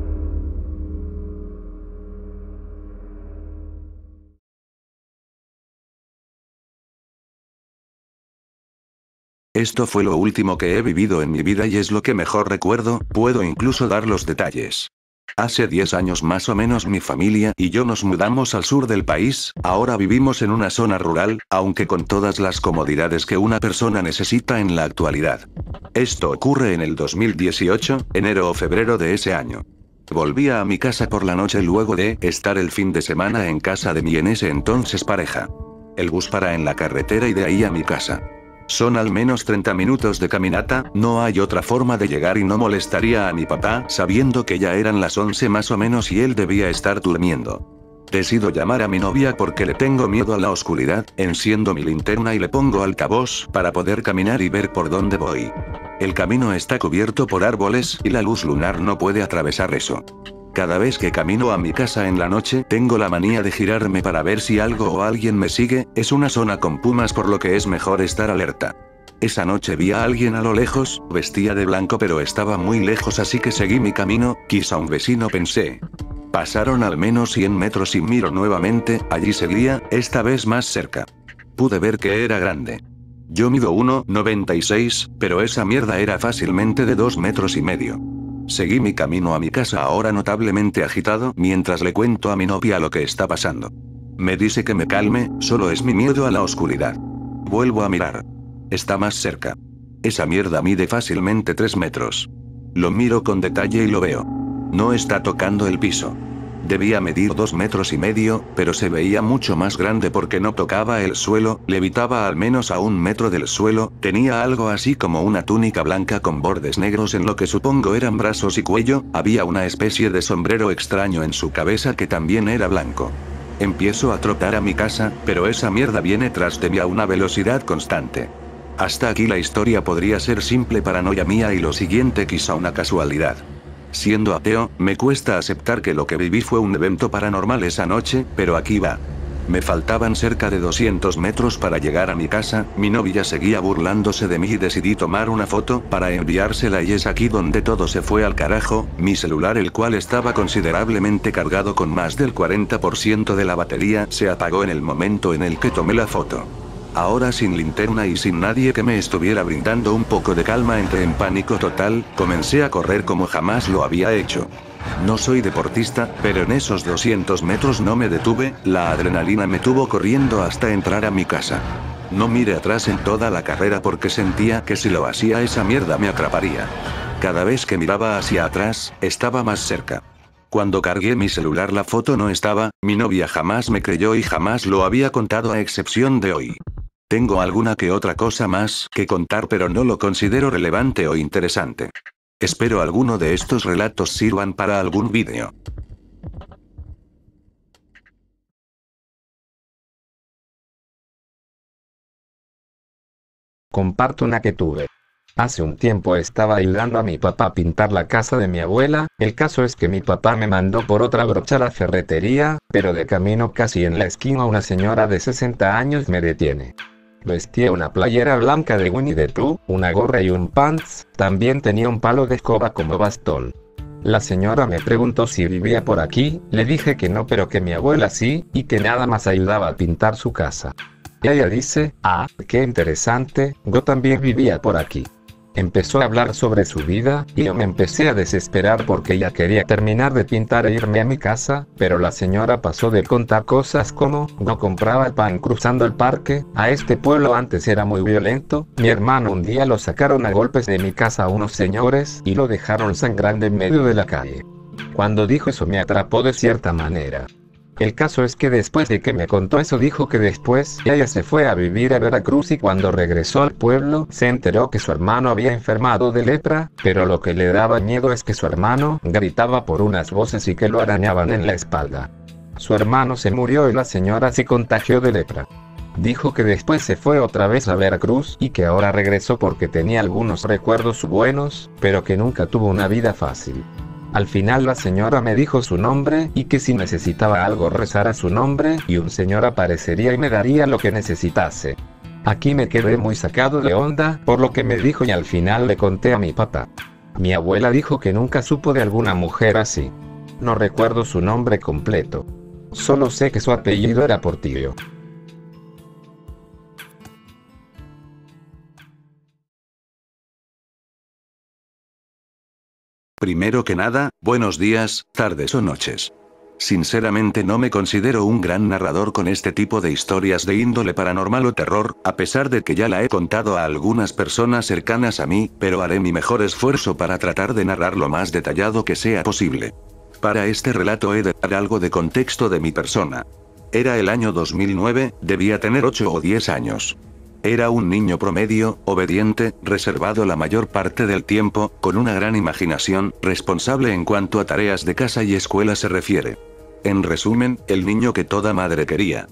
Esto fue lo último que he vivido en mi vida y es lo que mejor recuerdo, puedo incluso dar los detalles. Hace 10 años más o menos mi familia y yo nos mudamos al sur del país, ahora vivimos en una zona rural, aunque con todas las comodidades que una persona necesita en la actualidad. Esto ocurre en el 2018, enero o febrero de ese año. Volvía a mi casa por la noche luego de estar el fin de semana en casa de mi en ese entonces pareja. El bus para en la carretera y de ahí a mi casa. Son al menos 30 minutos de caminata, no hay otra forma de llegar y no molestaría a mi papá sabiendo que ya eran las 11 más o menos y él debía estar durmiendo. Decido llamar a mi novia porque le tengo miedo a la oscuridad, enciendo mi linterna y le pongo altavoz para poder caminar y ver por dónde voy. El camino está cubierto por árboles y la luz lunar no puede atravesar eso. Cada vez que camino a mi casa en la noche, tengo la manía de girarme para ver si algo o alguien me sigue, es una zona con pumas por lo que es mejor estar alerta. Esa noche vi a alguien a lo lejos, vestía de blanco pero estaba muy lejos así que seguí mi camino, quizá un vecino pensé. Pasaron al menos 100 metros y miro nuevamente, allí seguía, esta vez más cerca. Pude ver que era grande. Yo mido 1,96, pero esa mierda era fácilmente de 2,5 metros. Seguí mi camino a mi casa ahora notablemente agitado mientras le cuento a mi novia lo que está pasando. Me dice que me calme, solo es mi miedo a la oscuridad. Vuelvo a mirar. Está más cerca. Esa mierda mide fácilmente 3 metros. Lo miro con detalle y lo veo. No está tocando el piso. Debía medir 2,5 metros, pero se veía mucho más grande porque no tocaba el suelo, levitaba al menos a 1 metro del suelo, tenía algo así como una túnica blanca con bordes negros en lo que supongo eran brazos y cuello, había una especie de sombrero extraño en su cabeza que también era blanco. Empiezo a trotar a mi casa, pero esa mierda viene tras de mí a una velocidad constante. Hasta aquí la historia podría ser simple paranoia mía y lo siguiente quizá una casualidad. Siendo ateo, me cuesta aceptar que lo que viví fue un evento paranormal esa noche, pero aquí va. Me faltaban cerca de 200 metros para llegar a mi casa, mi novia seguía burlándose de mí y decidí tomar una foto para enviársela y es aquí donde todo se fue al carajo, mi celular el cual estaba considerablemente cargado con más del 40% de la batería se apagó en el momento en el que tomé la foto. Ahora sin linterna y sin nadie que me estuviera brindando un poco de calma entré en pánico total, comencé a correr como jamás lo había hecho. No soy deportista, pero en esos 200 metros no me detuve, la adrenalina me tuvo corriendo hasta entrar a mi casa. No miré atrás en toda la carrera porque sentía que si lo hacía esa mierda me atraparía. Cada vez que miraba hacia atrás, estaba más cerca. Cuando cargué mi celular la foto no estaba, mi novia jamás me creyó y jamás lo había contado a excepción de hoy. Tengo alguna que otra cosa más que contar pero no lo considero relevante o interesante. Espero alguno de estos relatos sirvan para algún vídeo. Comparto una que tuve. Hace un tiempo estaba ayudando a mi papá a pintar la casa de mi abuela, el caso es que mi papá me mandó por otra brocha a la ferretería, pero de camino casi en la esquina una señora de 60 años me detiene. Vestía una playera blanca de Winnie the Pooh, una gorra y un pants, también tenía un palo de escoba como bastón. La señora me preguntó si vivía por aquí, le dije que no pero que mi abuela sí, y que nada más ayudaba a pintar su casa. Y ella dice, ah, qué interesante, yo también vivía por aquí. Empezó a hablar sobre su vida, y yo me empecé a desesperar porque ella quería terminar de pintar e irme a mi casa, pero la señora pasó de contar cosas como, no compraba el pan cruzando el parque, a este pueblo antes era muy violento, mi hermano un día lo sacaron a golpes de mi casa a unos señores y lo dejaron sangrando en medio de la calle. Cuando dijo eso me atrapó de cierta manera. El caso es que después de que me contó eso dijo que después ella se fue a vivir a Veracruz y cuando regresó al pueblo se enteró que su hermano había enfermado de lepra, pero lo que le daba miedo es que su hermano gritaba por unas voces y que lo arañaban en la espalda. Su hermano se murió y la señora se contagió de lepra. Dijo que después se fue otra vez a Veracruz y que ahora regresó porque tenía algunos recuerdos buenos, pero que nunca tuvo una vida fácil. Al final la señora me dijo su nombre y que si necesitaba algo rezara su nombre y un señor aparecería y me daría lo que necesitase. Aquí me quedé muy sacado de onda por lo que me dijo y al final le conté a mi papá. Mi abuela dijo que nunca supo de alguna mujer así. No recuerdo su nombre completo. Solo sé que su apellido era Portillo. Primero que nada, buenos días, tardes o noches. Sinceramente no me considero un gran narrador con este tipo de historias de índole paranormal o terror, a pesar de que ya la he contado a algunas personas cercanas a mí, pero haré mi mejor esfuerzo para tratar de narrar lo más detallado que sea posible. Para este relato he de dar algo de contexto de mi persona. Era el año 2009, debía tener 8 o 10 años. Era un niño promedio, obediente, reservado la mayor parte del tiempo, con una gran imaginación, responsable en cuanto a tareas de casa y escuela se refiere. En resumen, el niño que toda madre quería.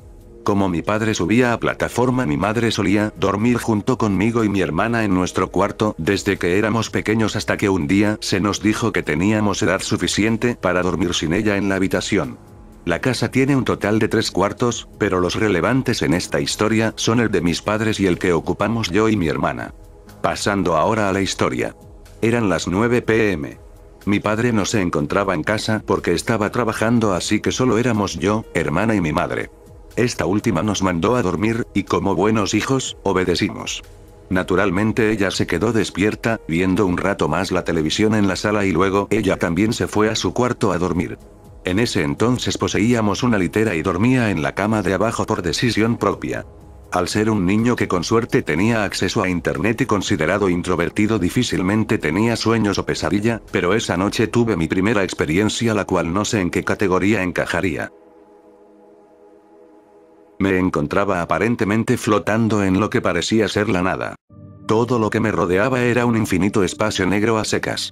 Como mi padre subía a plataforma, mi madre solía dormir junto conmigo y mi hermana en nuestro cuarto desde que éramos pequeños hasta que un día se nos dijo que teníamos edad suficiente para dormir sin ella en la habitación. La casa tiene un total de 3 cuartos, pero los relevantes en esta historia son el de mis padres y el que ocupamos yo y mi hermana. Pasando ahora a la historia. Eran las 9 p.m. Mi padre no se encontraba en casa porque estaba trabajando, así que solo éramos yo, hermana y mi madre. Esta última nos mandó a dormir, y como buenos hijos, obedecimos. Naturalmente ella se quedó despierta, viendo un rato más la televisión en la sala y luego ella también se fue a su cuarto a dormir. En ese entonces poseíamos una litera y dormía en la cama de abajo por decisión propia. Al ser un niño que con suerte tenía acceso a internet y considerado introvertido, difícilmente tenía sueños o pesadilla, pero esa noche tuve mi primera experiencia, la cual no sé en qué categoría encajaría. Me encontraba aparentemente flotando en lo que parecía ser la nada. Todo lo que me rodeaba era un infinito espacio negro a secas.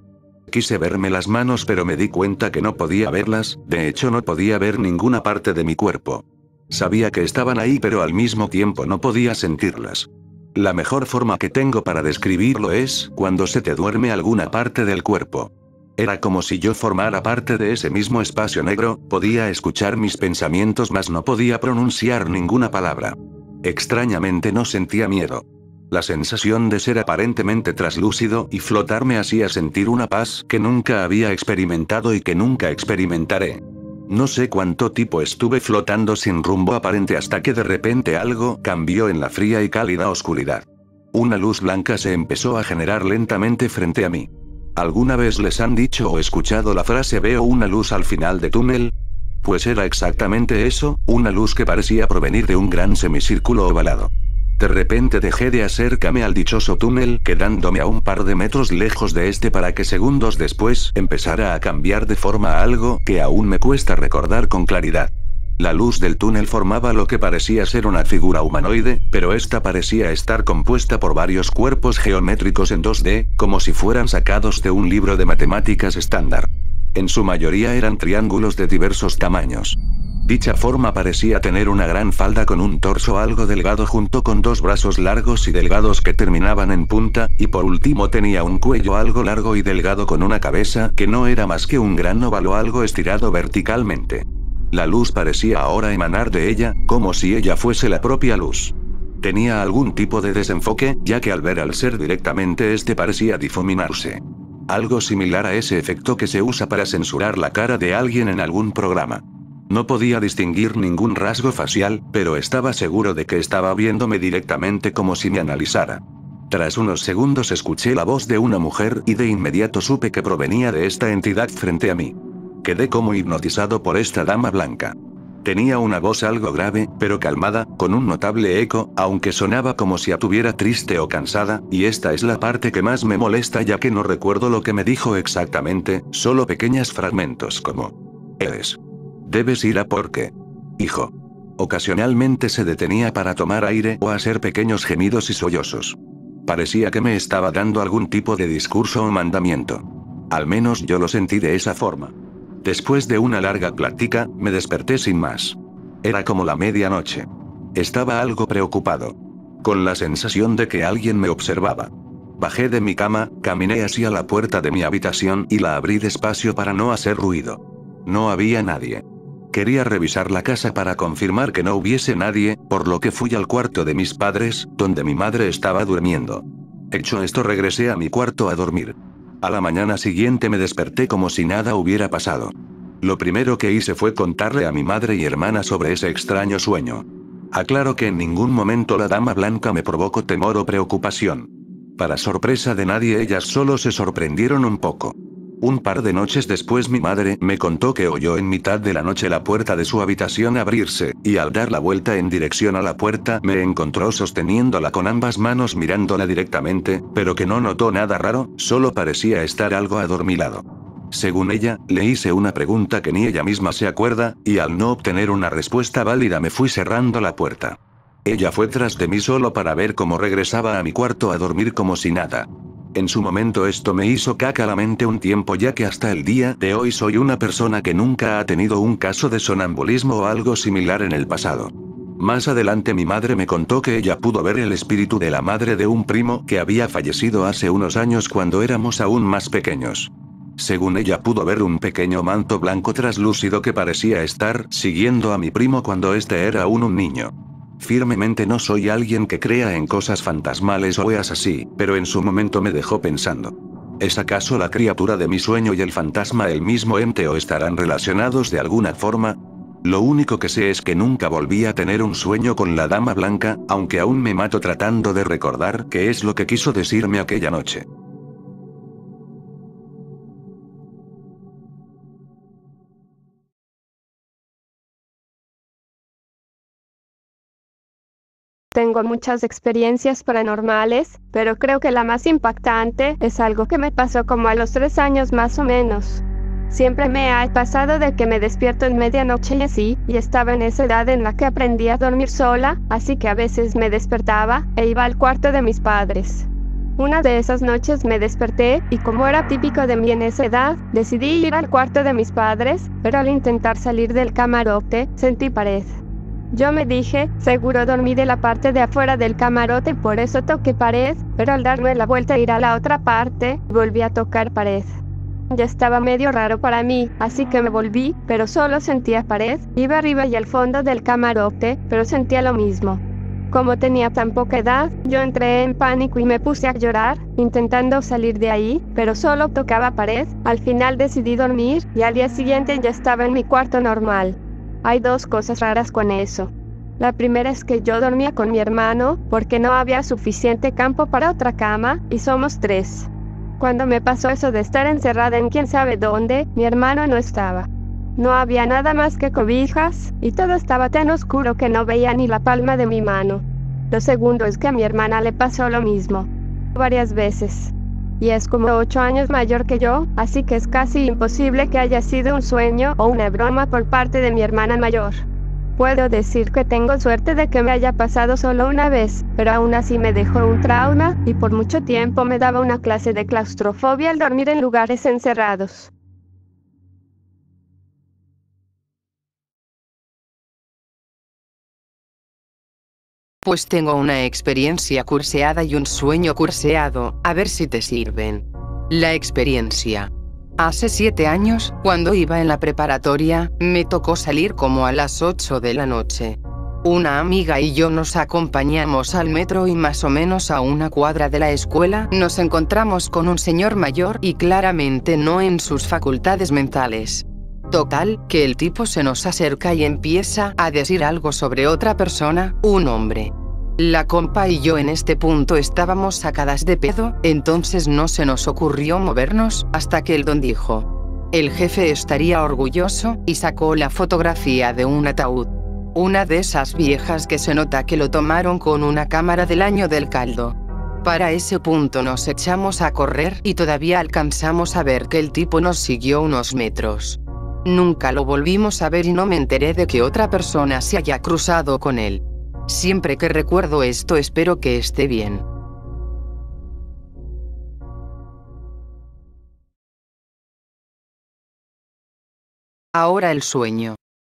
Quise verme las manos pero me di cuenta que no podía verlas, de hecho no podía ver ninguna parte de mi cuerpo. Sabía que estaban ahí pero al mismo tiempo no podía sentirlas. La mejor forma que tengo para describirlo es cuando se te duerme alguna parte del cuerpo. Era como si yo formara parte de ese mismo espacio negro, podía escuchar mis pensamientos mas no podía pronunciar ninguna palabra. Extrañamente no sentía miedo. La sensación de ser aparentemente traslúcido y flotar me hacía sentir una paz que nunca había experimentado y que nunca experimentaré. No sé cuánto tiempo estuve flotando sin rumbo aparente hasta que de repente algo cambió en la fría y cálida oscuridad. Una luz blanca se empezó a generar lentamente frente a mí. ¿Alguna vez les han dicho o escuchado la frase "veo una luz al final de túnel"? Pues era exactamente eso, una luz que parecía provenir de un gran semicírculo ovalado. De repente dejé de acercarme al dichoso túnel, quedándome a un par de metros lejos de este para que segundos después empezara a cambiar de forma a algo que aún me cuesta recordar con claridad. La luz del túnel formaba lo que parecía ser una figura humanoide, pero esta parecía estar compuesta por varios cuerpos geométricos en 2D, como si fueran sacados de un libro de matemáticas estándar. En su mayoría eran triángulos de diversos tamaños. Dicha forma parecía tener una gran falda con un torso algo delgado junto con 2 brazos largos y delgados que terminaban en punta, y por último tenía un cuello algo largo y delgado con una cabeza que no era más que un gran óvalo algo estirado verticalmente. La luz parecía ahora emanar de ella, como si ella fuese la propia luz. Tenía algún tipo de desenfoque, ya que al ver al ser directamente este parecía difuminarse. Algo similar a ese efecto que se usa para censurar la cara de alguien en algún programa. No podía distinguir ningún rasgo facial, pero estaba seguro de que estaba viéndome directamente como si me analizara. Tras unos segundos escuché la voz de una mujer y de inmediato supe que provenía de esta entidad frente a mí. Quedé como hipnotizado por esta dama blanca. Tenía una voz algo grave, pero calmada, con un notable eco, aunque sonaba como si estuviera triste o cansada, y esta es la parte que más me molesta ya que no recuerdo lo que me dijo exactamente, solo pequeños fragmentos como "Eres. Debes ir a porque, hijo". Ocasionalmente se detenía para tomar aire o hacer pequeños gemidos y sollozos. Parecía que me estaba dando algún tipo de discurso o mandamiento. Al menos yo lo sentí de esa forma. Después de una larga plática, me desperté sin más. Era como la medianoche. Estaba algo preocupado, con la sensación de que alguien me observaba. Bajé de mi cama, caminé hacia la puerta de mi habitación y la abrí despacio para no hacer ruido. No había nadie. Quería revisar la casa para confirmar que no hubiese nadie, por lo que fui al cuarto de mis padres, donde mi madre estaba durmiendo. Hecho esto, regresé a mi cuarto a dormir. A la mañana siguiente me desperté como si nada hubiera pasado. Lo primero que hice fue contarle a mi madre y hermana sobre ese extraño sueño. Aclaro que en ningún momento la dama blanca me provocó temor o preocupación. Para sorpresa de nadie, ellas solo se sorprendieron un poco. Un par de noches después mi madre me contó que oyó en mitad de la noche la puerta de su habitación abrirse, y al dar la vuelta en dirección a la puerta me encontró sosteniéndola con ambas manos mirándola directamente, pero que no notó nada raro, solo parecía estar algo adormilado. Según ella, le hice una pregunta que ni ella misma se acuerda, y al no obtener una respuesta válida me fui cerrando la puerta. Ella fue tras de mí solo para ver cómo regresaba a mi cuarto a dormir como si nada. En su momento esto me hizo caca la mente un tiempo, ya que hasta el día de hoy soy una persona que nunca ha tenido un caso de sonambulismo o algo similar en el pasado. Más adelante mi madre me contó que ella pudo ver el espíritu de la madre de un primo que había fallecido hace unos años cuando éramos aún más pequeños. Según ella pudo ver un pequeño manto blanco traslúcido que parecía estar siguiendo a mi primo cuando este era aún un niño. Firmemente no soy alguien que crea en cosas fantasmales o weas así, pero en su momento me dejó pensando. ¿Es acaso la criatura de mi sueño y el fantasma el mismo ente o estarán relacionados de alguna forma? Lo único que sé es que nunca volví a tener un sueño con la dama blanca, aunque aún me mato tratando de recordar qué es lo que quiso decirme aquella noche. Tengo muchas experiencias paranormales, pero creo que la más impactante es algo que me pasó como a los 3 años más o menos. Siempre me ha pasado de que me despierto en medianoche y así, y estaba en esa edad en la que aprendí a dormir sola, así que a veces me despertaba e iba al cuarto de mis padres. Una de esas noches me desperté, y como era típico de mí en esa edad, decidí ir al cuarto de mis padres, pero al intentar salir del camarote, sentí pared. Yo me dije, seguro dormí de la parte de afuera del camarote y por eso toqué pared, pero al darme la vuelta e ir a la otra parte, volví a tocar pared. Ya estaba medio raro para mí, así que me volví, pero solo sentía pared, iba arriba y al fondo del camarote, pero sentía lo mismo. Como tenía tan poca edad, yo entré en pánico y me puse a llorar, intentando salir de ahí, pero solo tocaba pared, al final decidí dormir, y al día siguiente ya estaba en mi cuarto normal. Hay dos cosas raras con eso. La primera es que yo dormía con mi hermano, porque no había suficiente campo para otra cama, y somos 3. Cuando me pasó eso de estar encerrada en quién sabe dónde, mi hermano no estaba. No había nada más que cobijas, y todo estaba tan oscuro que no veía ni la palma de mi mano. Lo segundo es que a mi hermana le pasó lo mismo. Varias veces. Y es como 8 años mayor que yo, así que es casi imposible que haya sido un sueño o una broma por parte de mi hermana mayor. Puedo decir que tengo suerte de que me haya pasado solo una vez, pero aún así me dejó un trauma, y por mucho tiempo me daba una clase de claustrofobia al dormir en lugares encerrados. Pues tengo una experiencia curseada y un sueño curseado, a ver si te sirven. La experiencia. Hace 7 años, cuando iba en la preparatoria, me tocó salir como a las 8 de la noche. Una amiga y yo nos acompañamos al metro y más o menos a una cuadra de la escuela nos encontramos con un señor mayor y claramente no en sus facultades mentales. Total, que el tipo se nos acerca y empieza a decir algo sobre otra persona, un hombre. La compa y yo en este punto estábamos sacadas de pedo, entonces no se nos ocurrió movernos, hasta que el don dijo: el jefe estaría orgulloso, y sacó la fotografía de un ataúd. Una de esas viejas que se nota que lo tomaron con una cámara del año del caldo. Para ese punto nos echamos a correr y todavía alcanzamos a ver que el tipo nos siguió unos metros. Nunca lo volvimos a ver y no me enteré de que otra persona se haya cruzado con él. Siempre que recuerdo esto espero que esté bien. Ahora el sueño.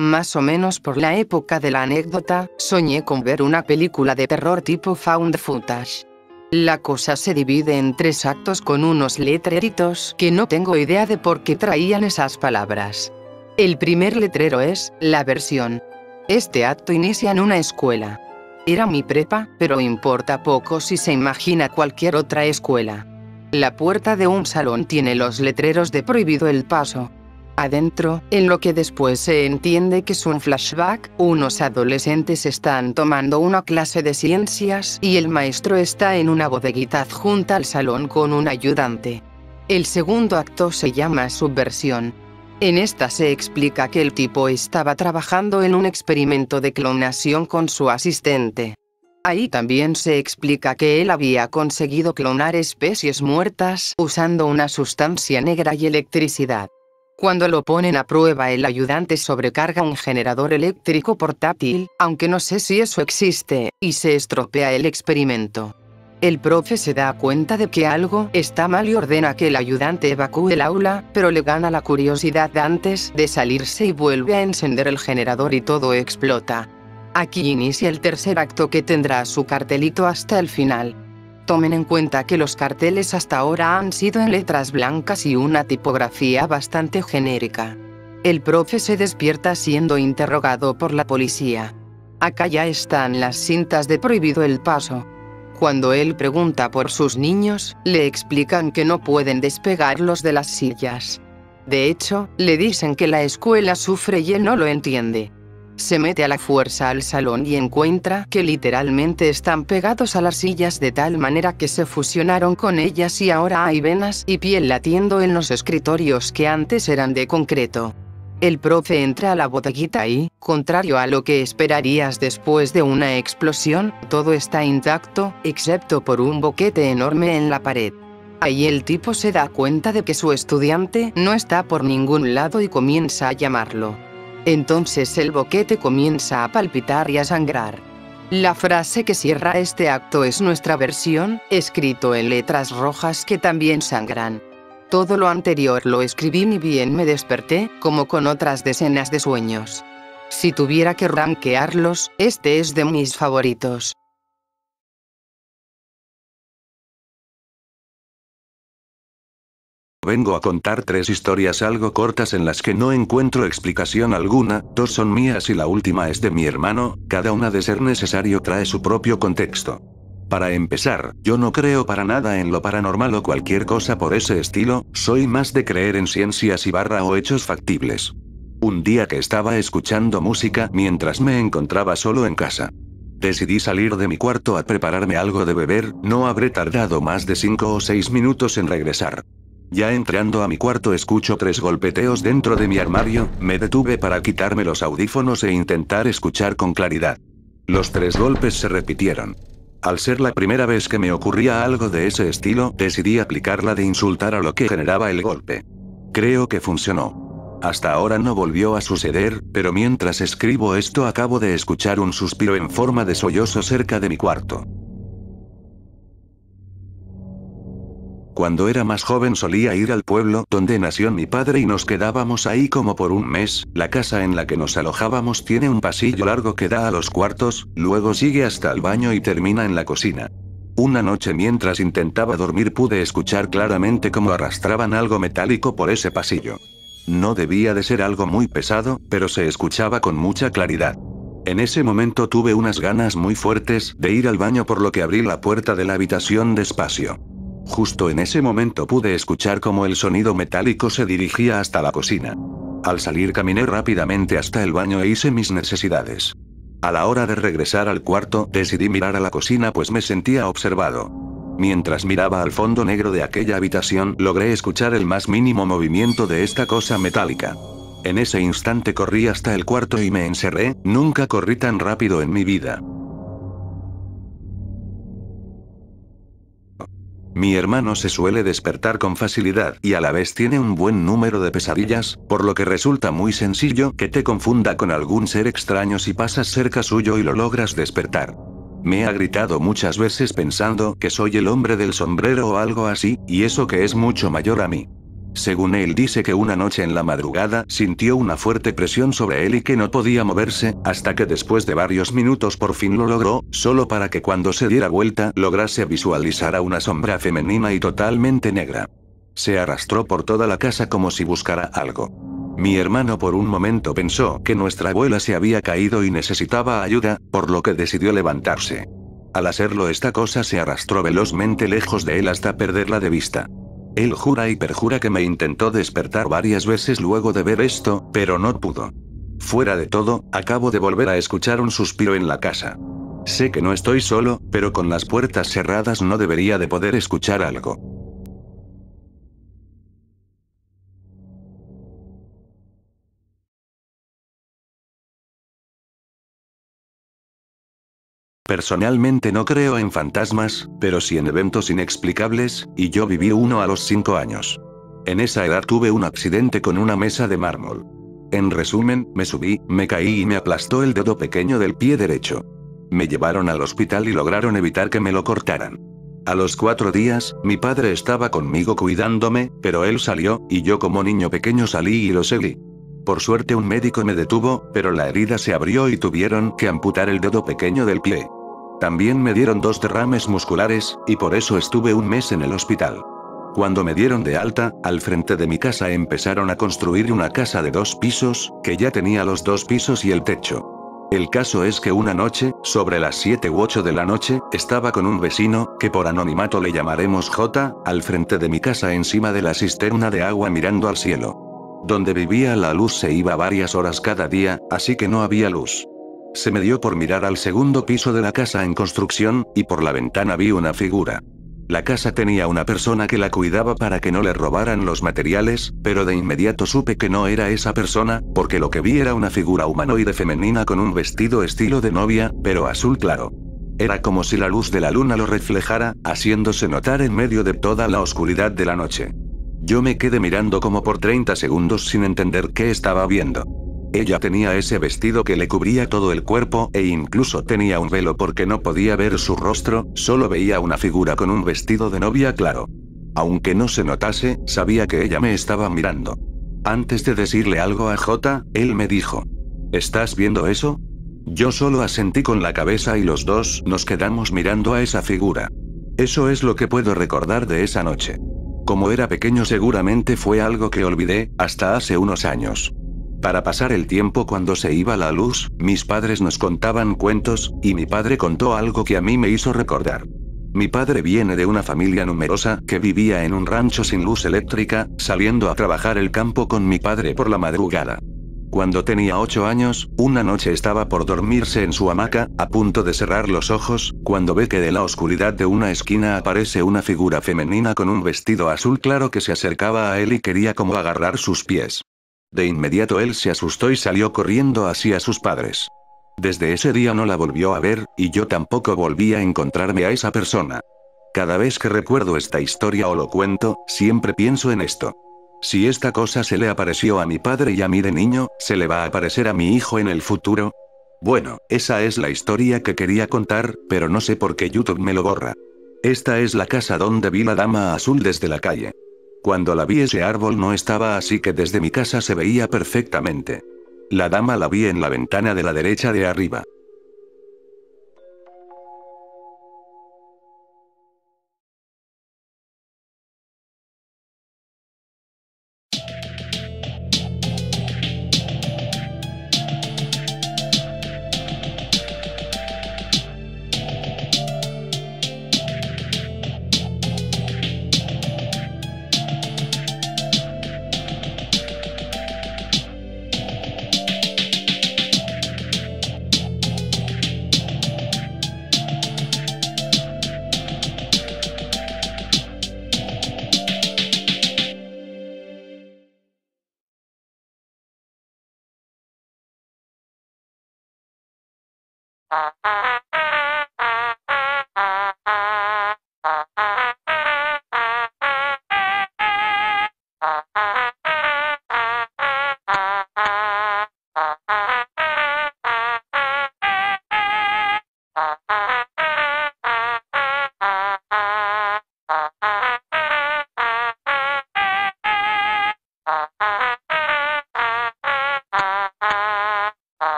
Más o menos por la época de la anécdota, soñé con ver una película de terror tipo found footage. La cosa se divide en tres actos con unos letreritos que no tengo idea de por qué traían esas palabras. El primer letrero es la versión. Este acto inicia en una escuela. Era mi prepa, pero importa poco si se imagina cualquier otra escuela. La puerta de un salón tiene los letreros de prohibido el paso. Adentro, en lo que después se entiende que es un flashback, unos adolescentes están tomando una clase de ciencias y el maestro está en una bodeguita adjunta al salón con un ayudante. El segundo acto se llama subversión. En esta se explica que el tipo estaba trabajando en un experimento de clonación con su asistente. Ahí también se explica que él había conseguido clonar especies muertas usando una sustancia negra y electricidad. Cuando lo ponen a prueba, el ayudante sobrecarga un generador eléctrico portátil, aunque no sé si eso existe, y se estropea el experimento. El profe se da cuenta de que algo está mal y ordena que el ayudante evacúe el aula, pero le gana la curiosidad antes de salirse y vuelve a encender el generador y todo explota. Aquí inicia el tercer acto, que tendrá su cartelito hasta el final. Tomen en cuenta que los carteles hasta ahora han sido en letras blancas y una tipografía bastante genérica. El profe se despierta siendo interrogado por la policía. Acá ya están las cintas de prohibido el paso. Cuando él pregunta por sus niños, le explican que no pueden despegarlos de las sillas. De hecho, le dicen que la escuela sufre y él no lo entiende. Se mete a la fuerza al salón y encuentra que literalmente están pegados a las sillas de tal manera que se fusionaron con ellas y ahora hay venas y piel latiendo en los escritorios que antes eran de concreto. El profe entra a la bodeguita y, contrario a lo que esperarías después de una explosión, todo está intacto, excepto por un boquete enorme en la pared. Ahí el tipo se da cuenta de que su estudiante no está por ningún lado y comienza a llamarlo. Entonces el boquete comienza a palpitar y a sangrar. La frase que cierra este acto es nuestra versión, escrito en letras rojas que también sangran. Todo lo anterior lo escribí ni bien me desperté, como con otras decenas de sueños. Si tuviera que rankearlos, este es de mis favoritos. Vengo a contar tres historias algo cortas en las que no encuentro explicación alguna, dos son mías y la última es de mi hermano, cada una de ser necesario trae su propio contexto. Para empezar, yo no creo para nada en lo paranormal o cualquier cosa por ese estilo, soy más de creer en ciencias y / o hechos factibles. Un día que estaba escuchando música mientras me encontraba solo en casa. Decidí salir de mi cuarto a prepararme algo de beber, no habré tardado más de 5 o 6 minutos en regresar. Ya entrando a mi cuarto escucho tres golpeteos dentro de mi armario, me detuve para quitarme los audífonos e intentar escuchar con claridad. Los tres golpes se repitieron. Al ser la primera vez que me ocurría algo de ese estilo, decidí aplicarla de insultar a lo que generaba el golpe. Creo que funcionó. Hasta ahora no volvió a suceder, pero mientras escribo esto acabo de escuchar un suspiro en forma de sollozo cerca de mi cuarto. Cuando era más joven solía ir al pueblo donde nació mi padre y nos quedábamos ahí como por un mes, la casa en la que nos alojábamos tiene un pasillo largo que da a los cuartos, luego sigue hasta el baño y termina en la cocina. Una noche mientras intentaba dormir pude escuchar claramente cómo arrastraban algo metálico por ese pasillo. No debía de ser algo muy pesado, pero se escuchaba con mucha claridad. En ese momento tuve unas ganas muy fuertes de ir al baño por lo que abrí la puerta de la habitación despacio. Justo en ese momento pude escuchar cómo el sonido metálico se dirigía hasta la cocina. Al salir caminé rápidamente hasta el baño e hice mis necesidades. A la hora de regresar al cuarto, decidí mirar a la cocina pues me sentía observado. Mientras miraba al fondo negro de aquella habitación, logré escuchar el más mínimo movimiento de esta cosa metálica. En ese instante corrí hasta el cuarto y me encerré, nunca corrí tan rápido en mi vida. Mi hermano se suele despertar con facilidad y a la vez tiene un buen número de pesadillas, por lo que resulta muy sencillo que te confunda con algún ser extraño si pasas cerca suyo y lo logras despertar. Me ha gritado muchas veces pensando que soy el hombre del sombrero o algo así, y eso que es mucho mayor a mí. Según él dice que una noche en la madrugada sintió una fuerte presión sobre él y que no podía moverse, hasta que después de varios minutos por fin lo logró, solo para que cuando se diera vuelta lograse visualizar a una sombra femenina y totalmente negra. Se arrastró por toda la casa como si buscara algo. Mi hermano por un momento pensó que nuestra abuela se había caído y necesitaba ayuda, por lo que decidió levantarse. Al hacerlo, esta cosa se arrastró velozmente lejos de él hasta perderla de vista. Él jura y perjura que me intentó despertar varias veces luego de ver esto, pero no pudo. Fuera de todo, acabo de volver a escuchar un suspiro en la casa. Sé que no estoy solo, pero con las puertas cerradas no debería de poder escuchar algo. Personalmente no creo en fantasmas, pero sí en eventos inexplicables, y yo viví uno a los 5 años. En esa edad tuve un accidente con una mesa de mármol. En resumen, me subí, me caí y me aplastó el dedo pequeño del pie derecho. Me llevaron al hospital y lograron evitar que me lo cortaran. A los 4 días, mi padre estaba conmigo cuidándome, pero él salió, y yo como niño pequeño salí y lo seguí. Por suerte un médico me detuvo, pero la herida se abrió y tuvieron que amputar el dedo pequeño del pie. También me dieron 2 derrames musculares, y por eso estuve un mes en el hospital. Cuando me dieron de alta, al frente de mi casa empezaron a construir una casa de 2 pisos, que ya tenía los 2 pisos y el techo. El caso es que una noche, sobre las 7 u 8 de la noche, estaba con un vecino, que por anonimato le llamaremos J, al frente de mi casa encima de la cisterna de agua mirando al cielo. Donde vivía la luz se iba varias horas cada día, así que no había luz. Se me dio por mirar al segundo piso de la casa en construcción, y por la ventana vi una figura. La casa tenía una persona que la cuidaba para que no le robaran los materiales, pero de inmediato supe que no era esa persona, porque lo que vi era una figura humanoide femenina con un vestido estilo de novia, pero azul claro. Era como si la luz de la luna lo reflejara, haciéndose notar en medio de toda la oscuridad de la noche. Yo me quedé mirando como por 30 segundos sin entender qué estaba viendo. Ella tenía ese vestido que le cubría todo el cuerpo, e incluso tenía un velo porque no podía ver su rostro, solo veía una figura con un vestido de novia claro. Aunque no se notase, sabía que ella me estaba mirando. Antes de decirle algo a J, él me dijo: ¿Estás viendo eso? Yo solo asentí con la cabeza y los 2 nos quedamos mirando a esa figura. Eso es lo que puedo recordar de esa noche. Como era pequeño seguramente fue algo que olvidé, hasta hace unos años. Para pasar el tiempo cuando se iba la luz, mis padres nos contaban cuentos, y mi padre contó algo que a mí me hizo recordar. Mi padre viene de una familia numerosa que vivía en un rancho sin luz eléctrica, saliendo a trabajar el campo con mi padre por la madrugada. Cuando tenía 8 años, una noche estaba por dormirse en su hamaca, a punto de cerrar los ojos, cuando ve que de la oscuridad de una esquina aparece una figura femenina con un vestido azul claro que se acercaba a él y quería como agarrar sus pies. De inmediato él se asustó y salió corriendo hacia sus padres. Desde ese día no la volvió a ver, y yo tampoco volví a encontrarme a esa persona. Cada vez que recuerdo esta historia o lo cuento, siempre pienso en esto. Si esta cosa se le apareció a mi padre y a mí de niño, ¿se le va a aparecer a mi hijo en el futuro? Bueno, esa es la historia que quería contar, pero no sé por qué YouTube me lo borra. Esta es la casa donde vi la dama azul desde la calle. Cuando la vi ese árbol no estaba, así que desde mi casa se veía perfectamente. La dama la vi en la ventana de la derecha de arriba.